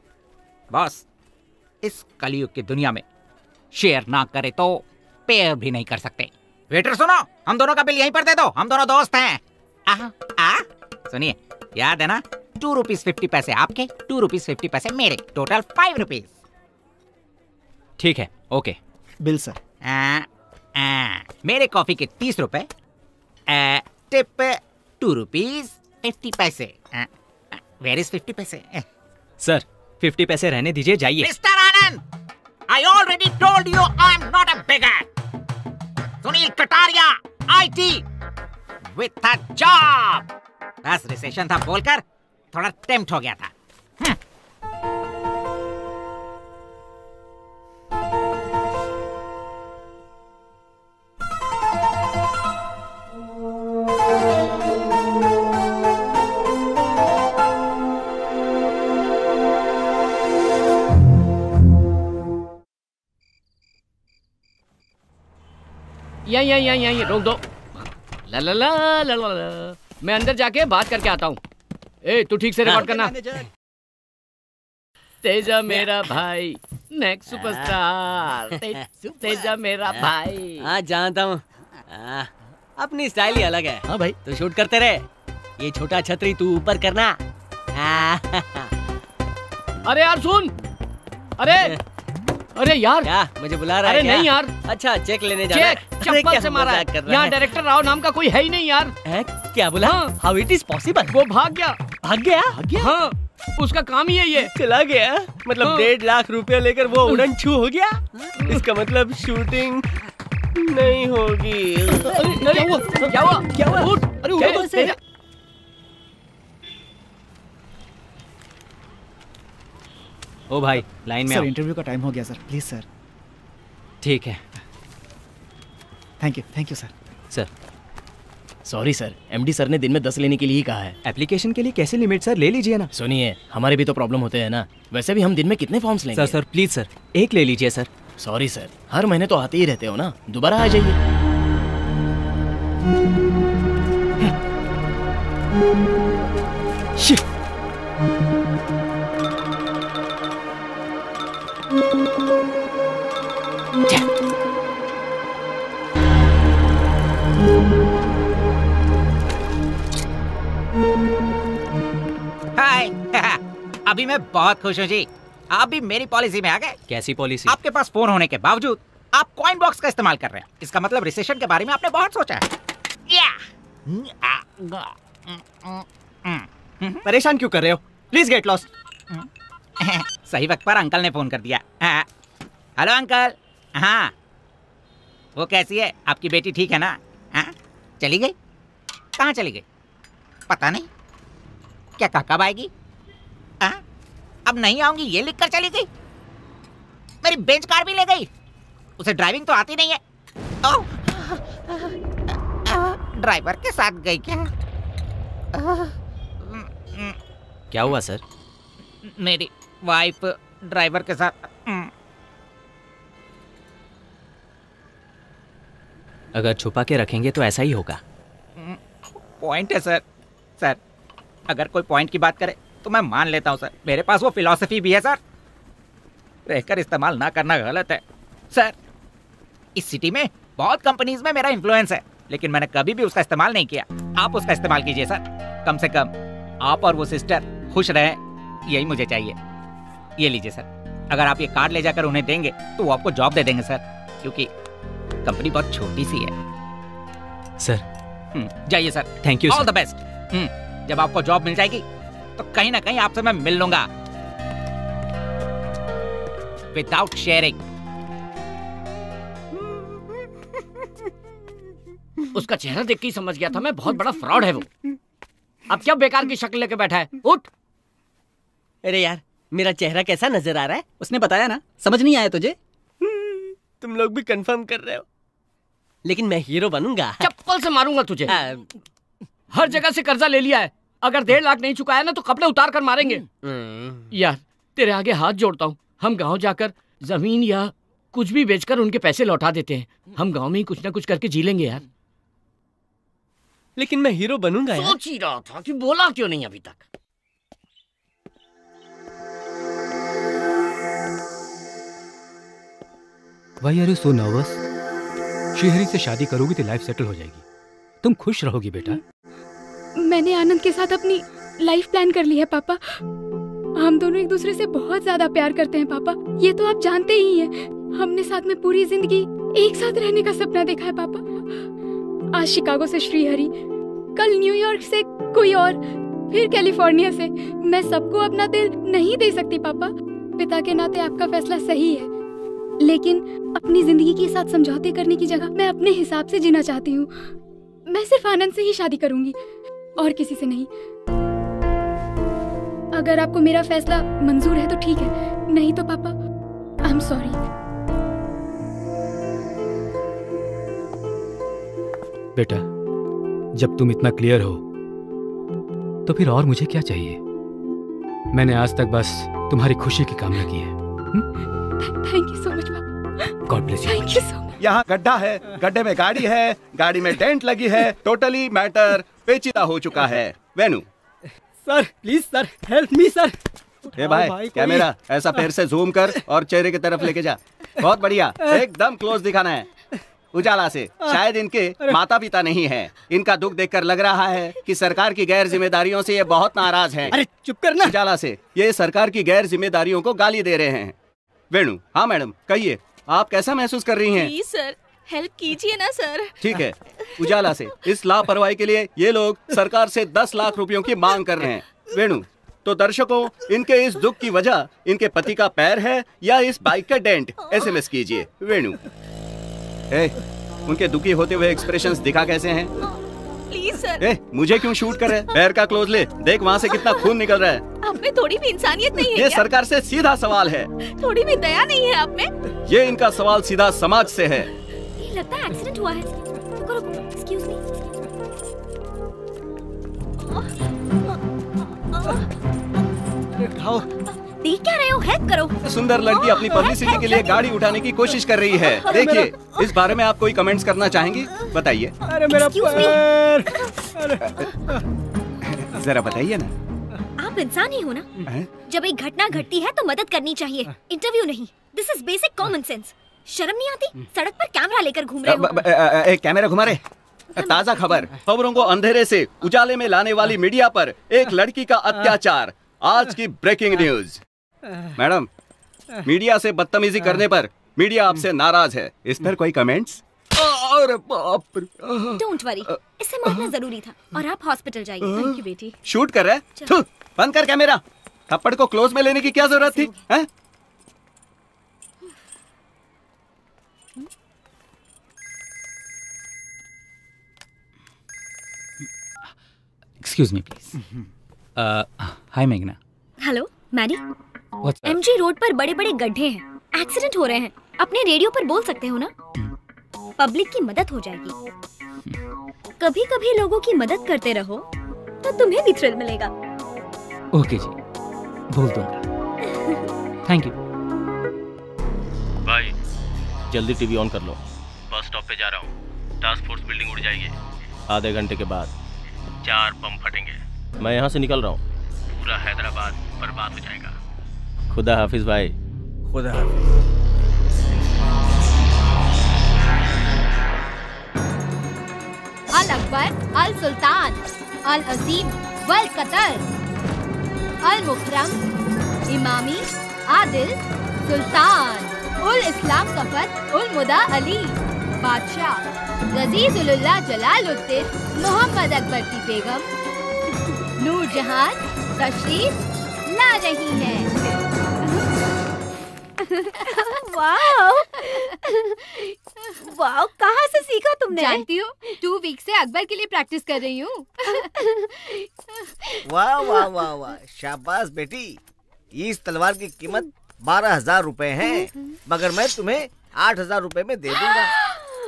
बस इस कलयुग की दुनिया में शेयर ना करे तो पेयर भी नहीं कर सकते। वेटर सुनो, हम दोनों का बिल यहीं पर दे दो, हम दोनों दोस्त हैं। आहा, आ, सुनिए, याद है ना, टू रुपीज फिफ्टी पैसे आपके, टू रुपीज फिफ्टी पैसे मेरे, टोटल फाइव रुपीज। ठीक है, ओके। Bill sir. आ, आ, मेरे कॉफी के तीस रुपए, टिप टू रुपीज फिफ्टी पैसे। वेयर इज फिफ्टी पैसे? सर फिफ्टी पैसे रहने दीजिए, जाइए। Mister Anand, I already told you I am not a beggar. Sunil Kataria, IT with a job. बस रिसेशन था बोलकर थोड़ा टेम्प्ट हो गया था। यहीं यहीं यहीं यहीं रोक दो। ला ला ला ला ला। मैं अंदर जाके बात करके आता हूँ। ए, तू ठीक से रिकॉर्ड करना। तेजा मेरा भाई नेक्स्ट सुपरस्टार, ते, तेजा मेरा भाई। हाँ जानता हूँ, अपनी स्टाइल ही अलग है। हाँ भाई तो शूट करते रहे, ये छोटा छतरी तू ऊपर करना। अरे यार सुन, अरे अरे यार क्या मुझे बुला रहा है? अरे नहीं यार, अच्छा चेक लेने जाना है। चप्पल से मारा है यहाँ, डायरेक्टर राव नाम का कोई है ही नहीं यार। है? क्या बोला? How it is possible? वो भाग गया। भाग गया? भाग गया? हाँ, उसका काम ही है ये। चला गया मतलब हाँ। डेढ़ लाख रुपया लेकर वो उड़न छू हो गया, इसका मतलब शूटिंग नहीं होगी। अरे क्या हुआ? क्या हुआ? अरे ओ भाई लाइन में आओ। सर इंटरव्यू का टाइम हो गया सर, प्लीज सर। ठीक है, thank you thank you sir. Sir sorry sir, MD sir ने दिन में दस लेने के लिए ही कहा है। एप्लीकेशन के लिए कैसे लिमिट सर, ले लीजिए ना। सुनिए हमारे भी तो प्रॉब्लम होते हैं ना, वैसे भी हम दिन में कितने फॉर्म्स लेंगे? सर सर प्लीज सर, एक ले लीजिए सर। सॉरी सर, हर महीने तो आते ही रहते हो ना, दोबारा आ जाइए। हाय, अभी मैं बहुत खुश हूँ जी, आप भी मेरी पॉलिसी में आ गए। कैसी पॉलिसी? आपके पास फोन होने के बावजूद आप कॉइन बॉक्स का इस्तेमाल कर रहे हैं, इसका मतलब रिसेशन के बारे में आपने बहुत सोचा है। परेशान क्यों कर रहे हो, प्लीज गेट लॉस्ट। सही वक्त पर अंकल ने फोन कर दिया। Hello uncle. हाँ वो कैसी है आपकी बेटी, ठीक है ना? हाँ चली गई? कहाँ चली गई? पता नहीं, क्या कहा कब आएगी? आ? अब नहीं आऊंगी ये लिख कर चली गई, मेरी बेंच कार भी ले गई। उसे ड्राइविंग तो आती नहीं है। ओ, ड्राइवर के साथ गई क्या? क्या हुआ सर? मेरी वाइफ ड्राइवर के साथ। अगर छुपा के रखेंगे तो ऐसा ही होगा। पॉइंट है सर। सर अगर कोई पॉइंट की बात करे तो मैं मान लेता हूँ सर, मेरे पास वो फिलॉसफी भी है सर। रहकर इस्तेमाल ना करना गलत है सर। इस सिटी में बहुत कंपनीज में मेरा इन्फ्लुएंस है, लेकिन मैंने कभी भी उसका इस्तेमाल नहीं किया। आप उसका इस्तेमाल कीजिए सर, कम से कम आप और वो सिस्टर खुश रहें, यही मुझे चाहिए। ये लीजिए सर, अगर आप ये कार्ड ले जाकर उन्हें देंगे तो वो आपको जॉब दे देंगे सर, क्योंकि कंपनी बहुत छोटी सी है सर। जाइए sir, thank you, all the best. जब आपको जॉब मिल जाएगी तो कहीं ना कहीं आपसे मैं मिल लूंगा विदाउट शेयरिंग। उसका चेहरा देख के ही समझ गया था मैं, बहुत बड़ा फ्रॉड है वो। अब क्या बेकार की शक्ल लेके बैठा है, उठ। अरे यार मेरा चेहरा कैसा नजर आ रहा है? उसने बताया ना, समझ नहीं आया तुझे? तुम लोग भी कंफर्म कर रहे हो, लेकिन मैं हीरो बनूंगा। चप्पल से मारूंगा तुझे। आ, हर जगह से कर्जा ले लिया है, अगर डेढ़ लाख नहीं चुकाया ना तो कपड़े उतार कर मारेंगे। यार तेरे आगे हाथ जोड़ता हूँ, हम गांव जाकर जमीन या कुछ भी बेचकर उनके पैसे लौटा देते हैं। हम गांव में ही कुछ ना कुछ करके जी लेंगे यार। लेकिन मैं हीरो बनूंगा यार। सोच ही रहा था कि बोला क्यों नहीं अभी तक। Why are you so nervous? Srihari से शादी करोगी तो लाइफ सेटल हो जाएगी, तुम खुश रहोगी बेटा। मैंने आनंद के साथ अपनी लाइफ प्लान कर ली है पापा। हम दोनों एक दूसरे से बहुत ज्यादा प्यार करते हैं पापा, ये तो आप जानते ही हैं। हमने साथ में पूरी जिंदगी एक साथ रहने का सपना देखा है पापा। आज शिकागो से श्रीहरि, कल न्यूयॉर्क से कोई और, फिर कैलिफोर्निया से। मैं सबको अपना दिल नहीं दे सकती पापा, पिता के नाते आपका फैसला सही है, लेकिन अपनी जिंदगी के साथ समझौते करने की जगह मैं अपने हिसाब से जीना चाहती हूँ। मैं सिर्फ आनंद से ही शादी करूंगी और किसी से नहीं। अगर आपको मेरा फैसला मंजूर है तो ठीक है, नहीं तो पापा आई एम सॉरी। बेटा जब तुम इतना क्लियर हो तो फिर और मुझे क्या चाहिए? मैंने आज तक बस तुम्हारी खुशी की कामना की है। थैंक यू सो मच पापा। God bless you. Thank you so much. यहाँ गड्ढा है, गड्ढे में गाड़ी है, गाड़ी में डेंट लगी है, टोटली मैटर पेचीदा हो चुका है। Venu sir please sir, help me sir. ए भाई कैमरा ऐसा पैर से जूम कर और चेहरे की तरफ लेके जा। बहुत बढ़िया, एकदम क्लोज दिखाना है उजाला से। शायद इनके माता पिता नहीं हैं। इनका दुख देखकर लग रहा है कि सरकार की गैर जिम्मेदारियों से ये बहुत नाराज हैं। अरे चुप करना। उजाला से ये सरकार की गैर जिम्मेदारियों को गाली दे रहे हैं। वेणु, हाँ मैडम कहिए, आप कैसा महसूस कर रही हैं? सर हेल्प कीजिए ना सर। ठीक है। उजाला से इस लापरवाही के लिए ये लोग सरकार से दस लाख रुपयों की मांग कर रहे हैं। वेणु, तो दर्शकों इनके इस दुख की वजह इनके पति का पैर है या इस बाइक का डेंट, एसएमएस कीजिए। वेणु, ए, उनके दुखी होते हुए एक्सप्रेशंस दिखा कैसे हैं? Please sir. ए, मुझे क्यों शूट कर रहे? पैर का क्लोज ले, देख वहाँ से कितना खून निकल रहा है। आप में थोड़ी भी इंसानियत नहीं है। ये सरकार से सीधा सवाल है। थोड़ी भी दया नहीं है आप में। ये इनका सवाल सीधा समाज से है। ये लगता है एक्सीडेंट हुआ है। रुको रुको, एक्सक्यूज मी। देख क्या रहे हो? हेल्प करो। सुंदर लड़की अपनी पब्लिसिटी के लिए गाड़ी उठाने की कोशिश कर रही है। देखिए, इस बारे में आप कोई कमेंट्स करना चाहेंगी? बताइए। अरे मेरा पैर। जरा बताइए ना। आप इंसान ही हो ना? है? जब एक घटना घटती है तो मदद करनी चाहिए, इंटरव्यू नहीं। This is basic common sense. शर्म नहीं आती? सड़क पर कैमरा लेकर घूम रहे हो। कैमरा घुमा रहे। ताज़ा खबर, खबरों को अंधेरे से उजाले में लाने वाली मीडिया पर एक लड़की का अत्याचार, आज की ब्रेकिंग न्यूज। मैडम, मीडिया से बदतमीजी करने पर मीडिया आपसे नाराज है। इस पर कोई कमेंट्स? डोंट वरी, इससे मारना जरूरी था और आप हॉस्पिटल जाइए। थैंक यू बेटी। शूट कर रहे? बंद कर कैमरा। थप्पड़ को क्लोज में लेने की क्या जरूरत थी? है? Excuse me please. हाय मेघना। Hello Maddie. एमजी रोड पर बड़े बड़े गड्ढे हैं, एक्सीडेंट हो रहे हैं। अपने रेडियो पर बोल सकते हो ना, पब्लिक की मदद हो जाएगी। कभी कभी लोगों की मदद करते रहो तो तुम्हें भी थ्रिल मिलेगा। ओके जी, बोल दूंगा। Thank you. भाई जल्दी टीवी ऑन कर लो, बस स्टॉप पे जा रहा हूँ। टास्क फोर्स बिल्डिंग उड़ जाएगी। आधे घंटे के बाद चार बम फटेंगे। मैं यहाँ से निकल रहा हूँ। पूरा हैदराबाद बर्बाद हो जाएगा। खुदा हाफिज भाई। खुदा हाफिज। अल अकबर, अल सुल्तान, अल अजीम, वल कतर, अल मुकरम, इमामी, आदिल, सुल्तान, उल इस्लाम कफत, उल मुदा अली, बादशाह, गजीजुल्लाह जलालुद्दीन, मोहम्मद अकबर की बेगम, नूर जहान तशरीफ ला रही है। वाओ, वाओ, कहाँ से सीखा तुमने? जानती हो, टू वीक से अकबर के लिए प्रैक्टिस कर रही हूँ। वाह वाह वाह वाह, शाबाश बेटी। इस तलवार की कीमत बारह हजार रूपए है, मगर मैं तुम्हें आठ हजार रूपए में दे दूंगा।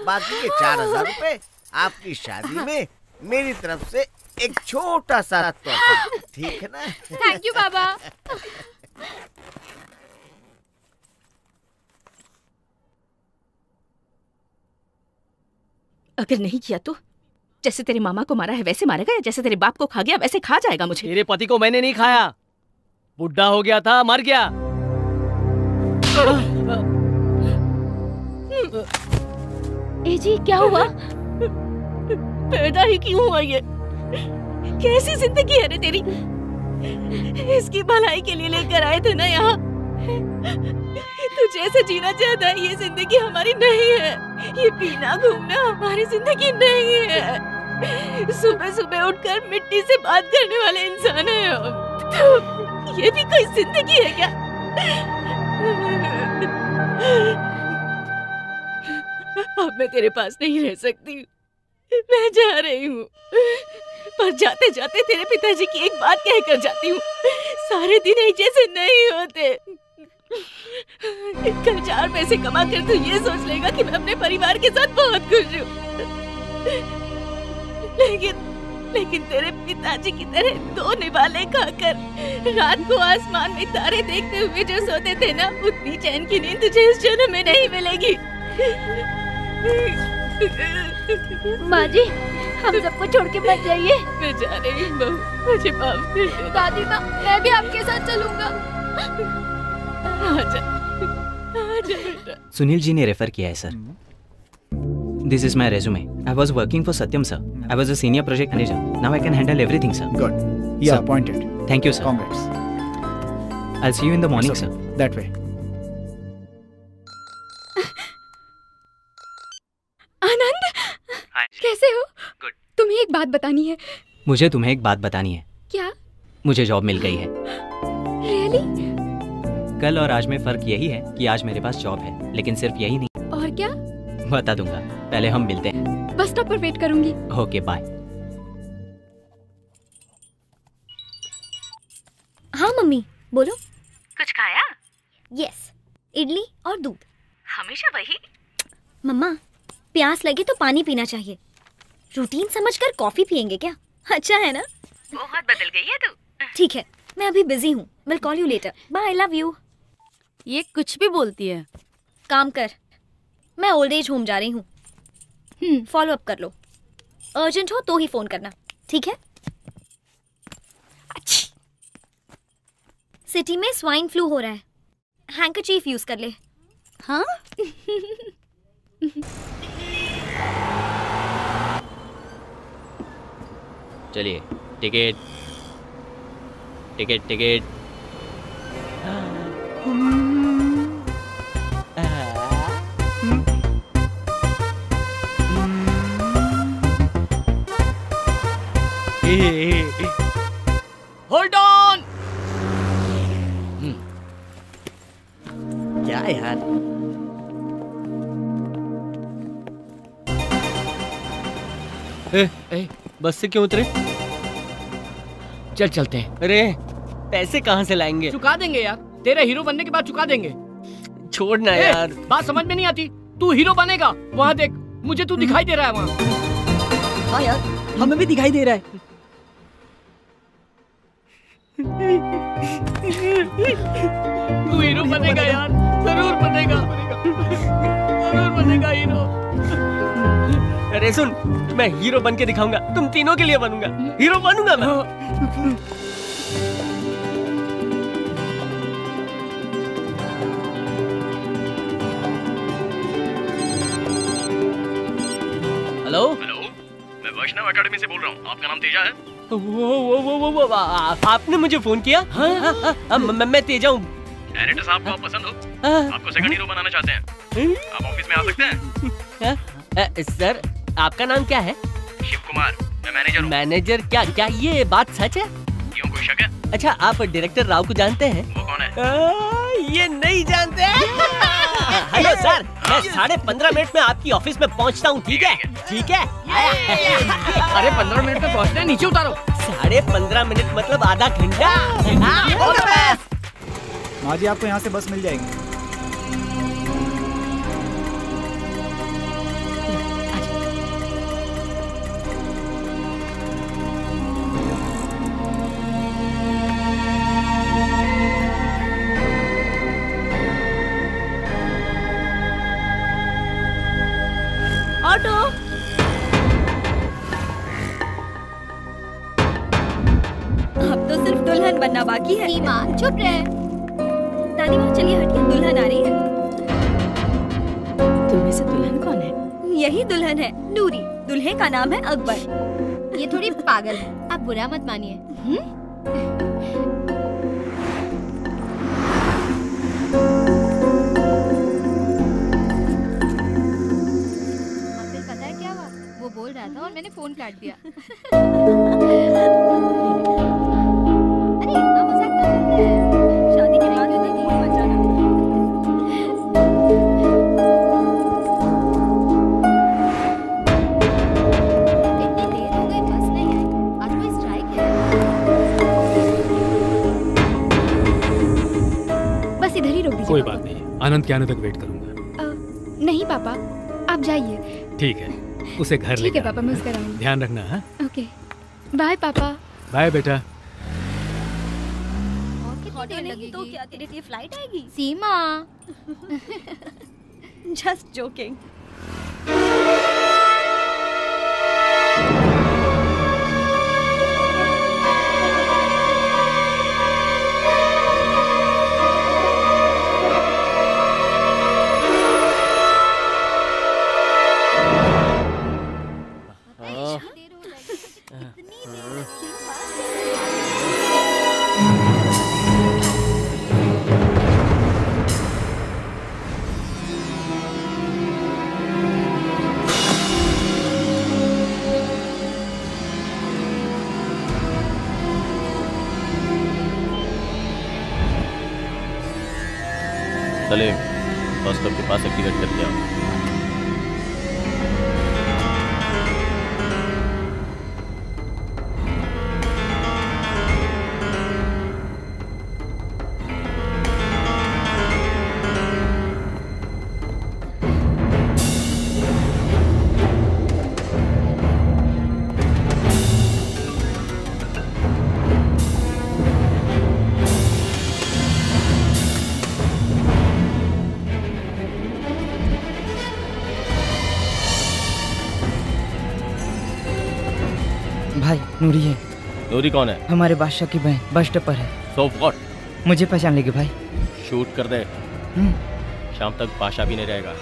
बाकी के चार हजार रूपए आपकी शादी में मेरी तरफ से एक छोटा सा तोहफा, ठीक है ना? थैंक यू बाबा। अगर नहीं किया तो जैसे तेरे मामा को मारा है वैसे मारेगा, या जैसे तेरे बाप को खा गया वैसे खा जाएगा मुझे। तेरे पति को मैंने नहीं खाया, बुढ़ा हो गया था, मर गया। ए जी, क्या हुआ? पैदा ही क्यों हुआ ये? कैसी जिंदगी है रे तेरी? इसकी भलाई के लिए लेकर आए थे ना यहाँ। तुझे ऐसे जीना चाहता है? ये जिंदगी हमारी नहीं है। ये पीना घूमना हमारी जिंदगी नहीं है। सुबह सुबह उठकर मिट्टी से बात करने वाले इंसान हैं हम। ये भी कोई जिंदगी है क्या? अब मैं तेरे पास नहीं रह सकती, मैं जा रही हूँ। पर जाते जाते तेरे पिताजी की एक बात कह कर जाती हूँ, सारे दिन एक जैसे नहीं होते। कल चार पैसे कमा कर तू ये सोच लेगा कि मैं अपने परिवार के साथ बहुत खुश हूँ, लेकिन लेकिन तेरे पिताजी की तरह दो निवाले खाकर रात को आसमान में तारे देखते हुए जो सोते थे ना, उतनी चैन की नींद तुझे इस जन्म में नहीं मिलेगी। माँ जी, हम सबको छोड़ के मत जाइए। मैं जा रही हूँ बहू। मुझे माफ कर दो। दादी माँ, मैं भी आपके साथ चलूंगा। आजा, आजा बेटा। सुनील जी ने रेफर किया है sir. This is my resume. I was working for Satyam sir. I was a senior project manager. Now I can handle everything sir. Good. You are appointed. Thank you sir. Congrats. I'll see you in the morning sir. That way. Anand, कैसे हो? Good. तुम्हें एक बात बतानी है। मुझे तुम्हें एक बात बतानी है। क्या? मुझे जॉब मिल गई है। Really? कल और आज में फर्क यही है कि आज मेरे पास जॉब है, लेकिन सिर्फ यही नहीं। और क्या? बता दूंगा, पहले हम मिलते हैं। बस स्टॉप पर वेट करूंगी। Okay bye. हाँ मम्मी बोलो। कुछ खाया? यस, इडली और दूध। हमेशा वही? मम्मा प्यास लगे तो पानी पीना चाहिए, रूटीन समझकर कॉफी पियेंगे क्या? अच्छा है ना? बहुत बदल गई है तू। ठीक है, मैं अभी बिजी हूँ, will call you later, bye, I love you. ये कुछ भी बोलती है। काम कर, मैं ओल्ड एज होम जा रही हूँ। हम्म, फॉलो अप कर लो, अर्जेंट हो तो ही फोन करना, ठीक है? अच्छी। सिटी में स्वाइन फ्लू हो रहा है, हैंकरचीफ यूज कर ले। हाँ? चलिए, ticket ticket ticket. Hold on. क्या यार, ए, ए, बस से क्यों उतरे? चल चलते हैं। अरे पैसे कहाँ से लाएंगे? चुका देंगे यार, तेरे हीरो बनने के बाद चुका देंगे। छोड़ना यार। बात समझ में नहीं आती, तू हीरो बनेगा। वहाँ देख, मुझे तू दिखाई दे रहा है वहाँ। हाँ यार, हमें भी दिखाई दे रहा है। तू हीरो बनेगा यार, जरूर बनेगा, जरूर बनेगा हीरो। अरे सुन, मैं हीरो बन के दिखाऊंगा, तुम तीनों के लिए बनूंगा, हीरो बनूंगा मैं। हेलो हेलो, मैं वैष्णव अकेडमी से बोल रहा हूँ, आपका नाम तेजा है? वो वो वो वो आपने मुझे फोन किया? हाँ हाँ हाँ, मैं तेजा हूँ। डायरेक्टर साहब को आप पसंद हो, आपको सेकंड हीरो बनाना चाहते हैं, आप ऑफिस में आ सकते हैं। सर आपका नाम क्या है? शिव कुमार, मैं मैनेजर हूँ। मैनेजर? क्या क्या ये बात सच है? क्यों, कोई शक है? अच्छा, आप डायरेक्टर राव को जानते हैं? वो कौन है? आ, ये नहीं जानते। हेलो सर, मैं साढ़े पंद्रह मिनट में आपकी ऑफिस में पहुँचता हूँ, ठीक है? ठीक है। अरे पंद्रह मिनट में पहुँचना है, नीचे उतारो। साढ़े पंद्रह मिनट मतलब आधा घंटा। माँ जी, आपको यहाँ से बस मिल जाएगी। बाकी है माँ, चुप रहे। दादी माँ चलिए हटिए, दुल्हन आ रही है। तुम्हें से दुल्हन कौन है? यही दुल्हन है, नूरी। दुल्हे का नाम है अकबर। ये थोड़ी पागल है, आप बुरा मत मानिए। पता है क्या हुआ? वो बोल रहा था और मैंने फोन काट दिया। शादी के बाद होती थी मचाना। इतनी देर हो गई, बस नहीं आई। आज कोई स्ट्राइक है। बस इधर ही रोक दीजिए। कोई बात नहीं, आनंद के आने तक वेट करूंगा। आ, नहीं पापा, आप जाइए। ठीक है, उसे घर लेकर। ठीक है पापा, मैं उसका रहूंगा। ध्यान रखना। हाँ, ओके, बाय पापा। बाय बेटा। तो क्या तेरे लिए फ्लाइट आएगी? सीमा। Just joking. Salim, bus stop के पास एक टिकट करके आओ। नूरी है। नूरी कौन है? हमारे बादशाह की बहन, बस स्टॉप पर है। So what? मुझे पहचान लेगी भाई। शूट कर दे। शाम तक बादशाह भी नहीं रहेगा।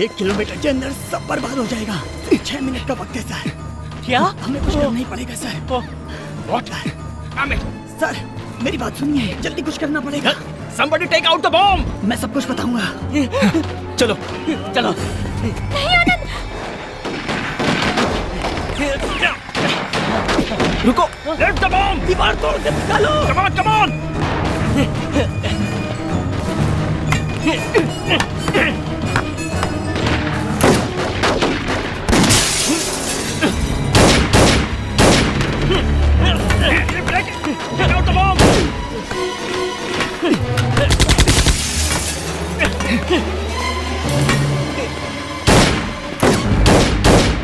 एक किलोमीटर के अंदर सब बर्बाद हो जाएगा। छह मिनट का वक्त है सर। क्या हमें कुछ करना ही पड़ेगा सर? व्हाट? सर मेरी बात सुनिए, जल्दी कुछ करना पड़ेगा। Somebody take out the bomb! मैं सब कुछ बताऊंगा। चलो चलो। नहीं आनंद, रुको। Lift the bomb! दीवार तोड़ के निकालो। Come on, come on!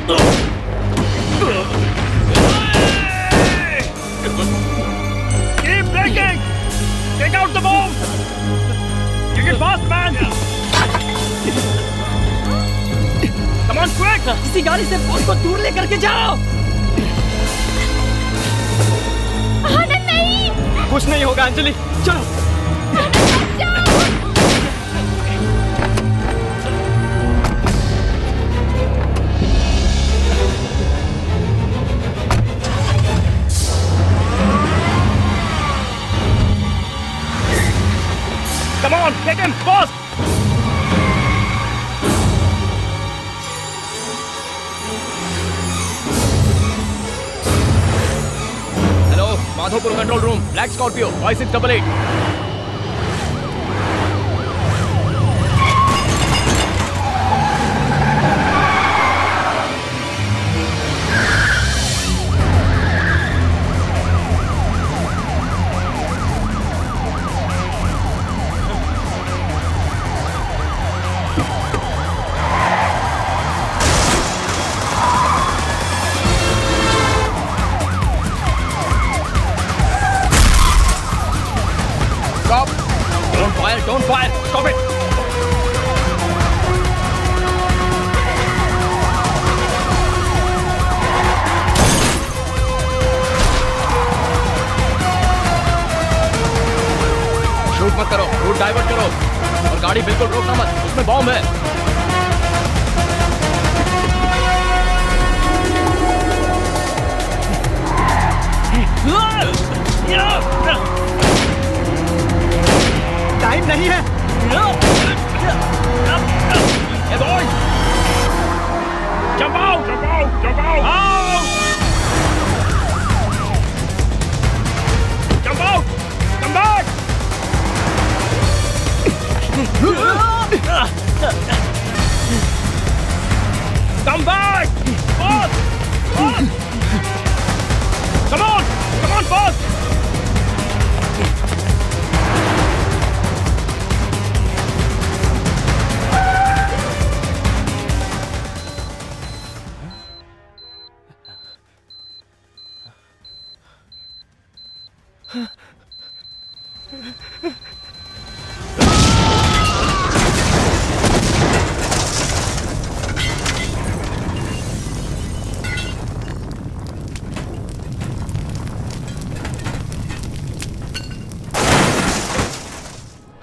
Keep blinking! Take out the bomb! Take it fast, man! Come on, quick! किसी गाड़ी से बम को दूर ले करके जाओ! आनंद नहीं! कुछ नहीं होगा अंजलि, चलो! Take him fast! Hello, Madhopur Control Room, Black Scorpio, Y six eight eight.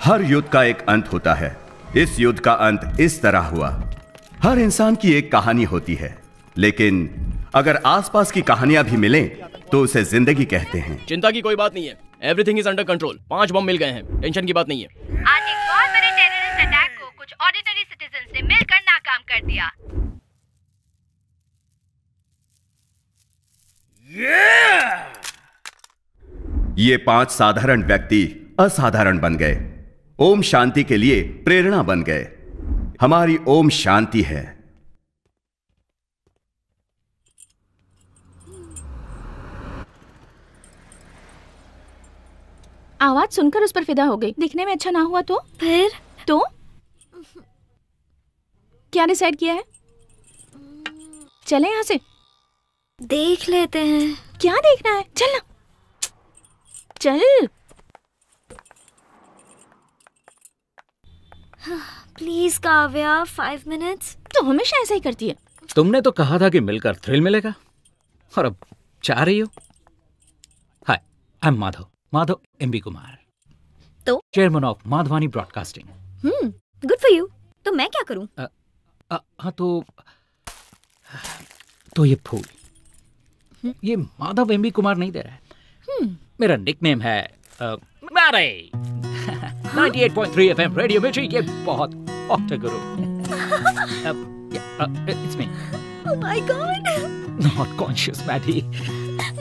हर युद्ध का एक अंत होता है। इस युद्ध का अंत इस तरह हुआ। हर इंसान की एक कहानी होती है, लेकिन अगर आसपास की कहानियां भी मिलें, तो उसे जिंदगी कहते हैं। चिंता की कोई बात नहीं है, एवरीथिंग इज अंडर कंट्रोल। पांच बम मिल गए हैं, टेंशन की बात नहीं है। आज एक बहुत बड़े टेररिस्ट अटैक को कुछ ऑर्डिनरी सिटीजंस ने मिलकर नाकाम कर दिया। yeah! ये पांच साधारण व्यक्ति असाधारण बन गए, ओम शांति के लिए प्रेरणा बन गए। हमारी ओम शांति है। आवाज सुनकर उस पर फिदा हो गई। दिखने में अच्छा ना हुआ तो फिर तो क्या डिसाइड किया है? चले यहाँ से देख लेते हैं। क्या देखना है? चल ना, चल प्लीज काव्या, फाइव मिनट्स। तो हमेशा ऐसा ही करती है। तुमने तो कहा था कि मिलकर थ्रिल मिलेगा, और अब चाह रही हो। Hi, I am Madhav, Madhav MB Kumar, तो chairman of Madhavani broadcasting. Hmm, good for you. तो मैं क्या करूं? हाँ, तो तो ये फूल hmm? ये माधव एमबी कुमार नहीं दे रहा है। hmm. मेरा निकनेम है आ, मारे ninety eight point three F M radio मिर्ची। ये बहुत ऑक्टागुरु। It's me. Oh my God. Not conscious Maddie.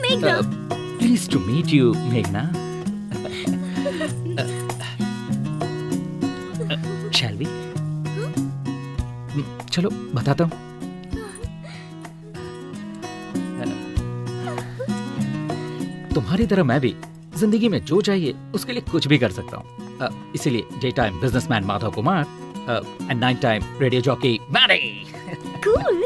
मेघना। प्लीज टू मीट यू मेघना। Shall we? चलो बताता हूँ। तुम्हारी तरह मैं भी जिंदगी में जो चाहिए उसके लिए कुछ भी कर सकता हूँ। इसीलिए day time businessman Madhav Kumar and night time radio jockey Mary. Cool.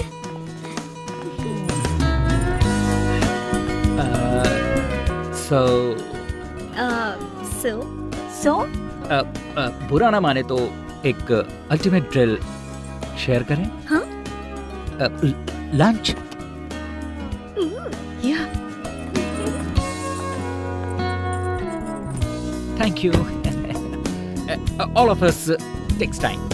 So uh, so so uh, uh, बुरा ना माने तो एक अल्टीमेट ड्रिल शेयर करें। हाँ लंच या thank you all of us takes time.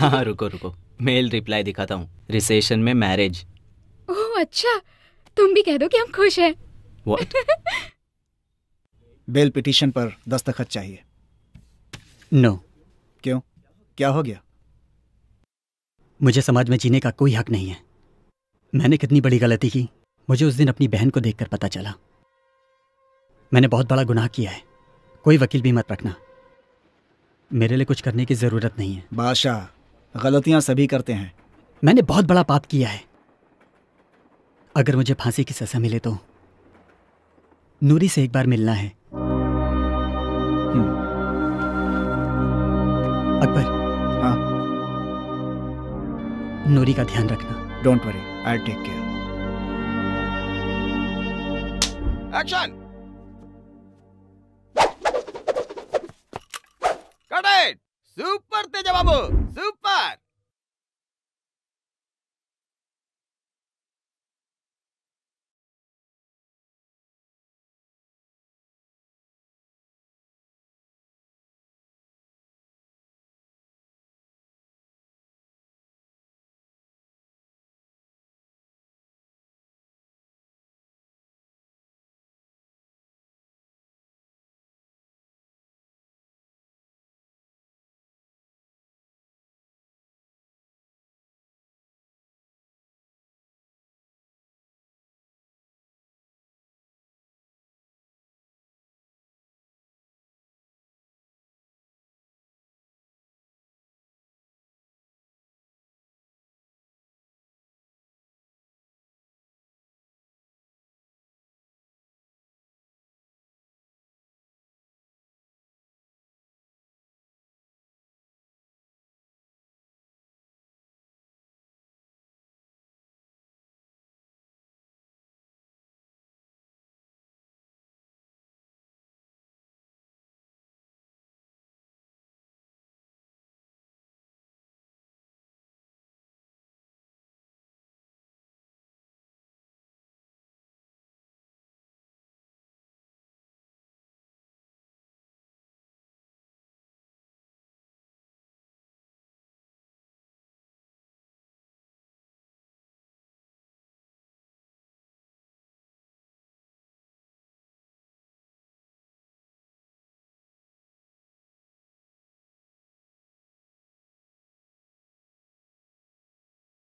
हाँ रुको रुको, मेल रिप्लाई दिखाता हूँ। रिसेशन में मैरिज। ओह अच्छा, तुम भी कह दो कि हम खुश हैं। What? बेल पिटीशन पर दस्तखत चाहिए। No. क्यों? क्या हो गया? मुझे समाज में जीने का कोई हक नहीं है। मैंने कितनी बड़ी गलती की, मुझे उस दिन अपनी बहन को देखकर पता चला। मैंने बहुत बड़ा गुनाह किया है। कोई वकील भी मत रखना, मेरे लिए कुछ करने की जरूरत नहीं है। बादशाह, गलतियां सभी करते हैं। मैंने बहुत बड़ा पाप किया है। अगर मुझे फांसी की सजा मिले तो नूरी से एक बार मिलना है। अकबर, हाँ? नूरी का ध्यान रखना। Don't worry, I will take care. Action. Cut it. Super तेज बाबू।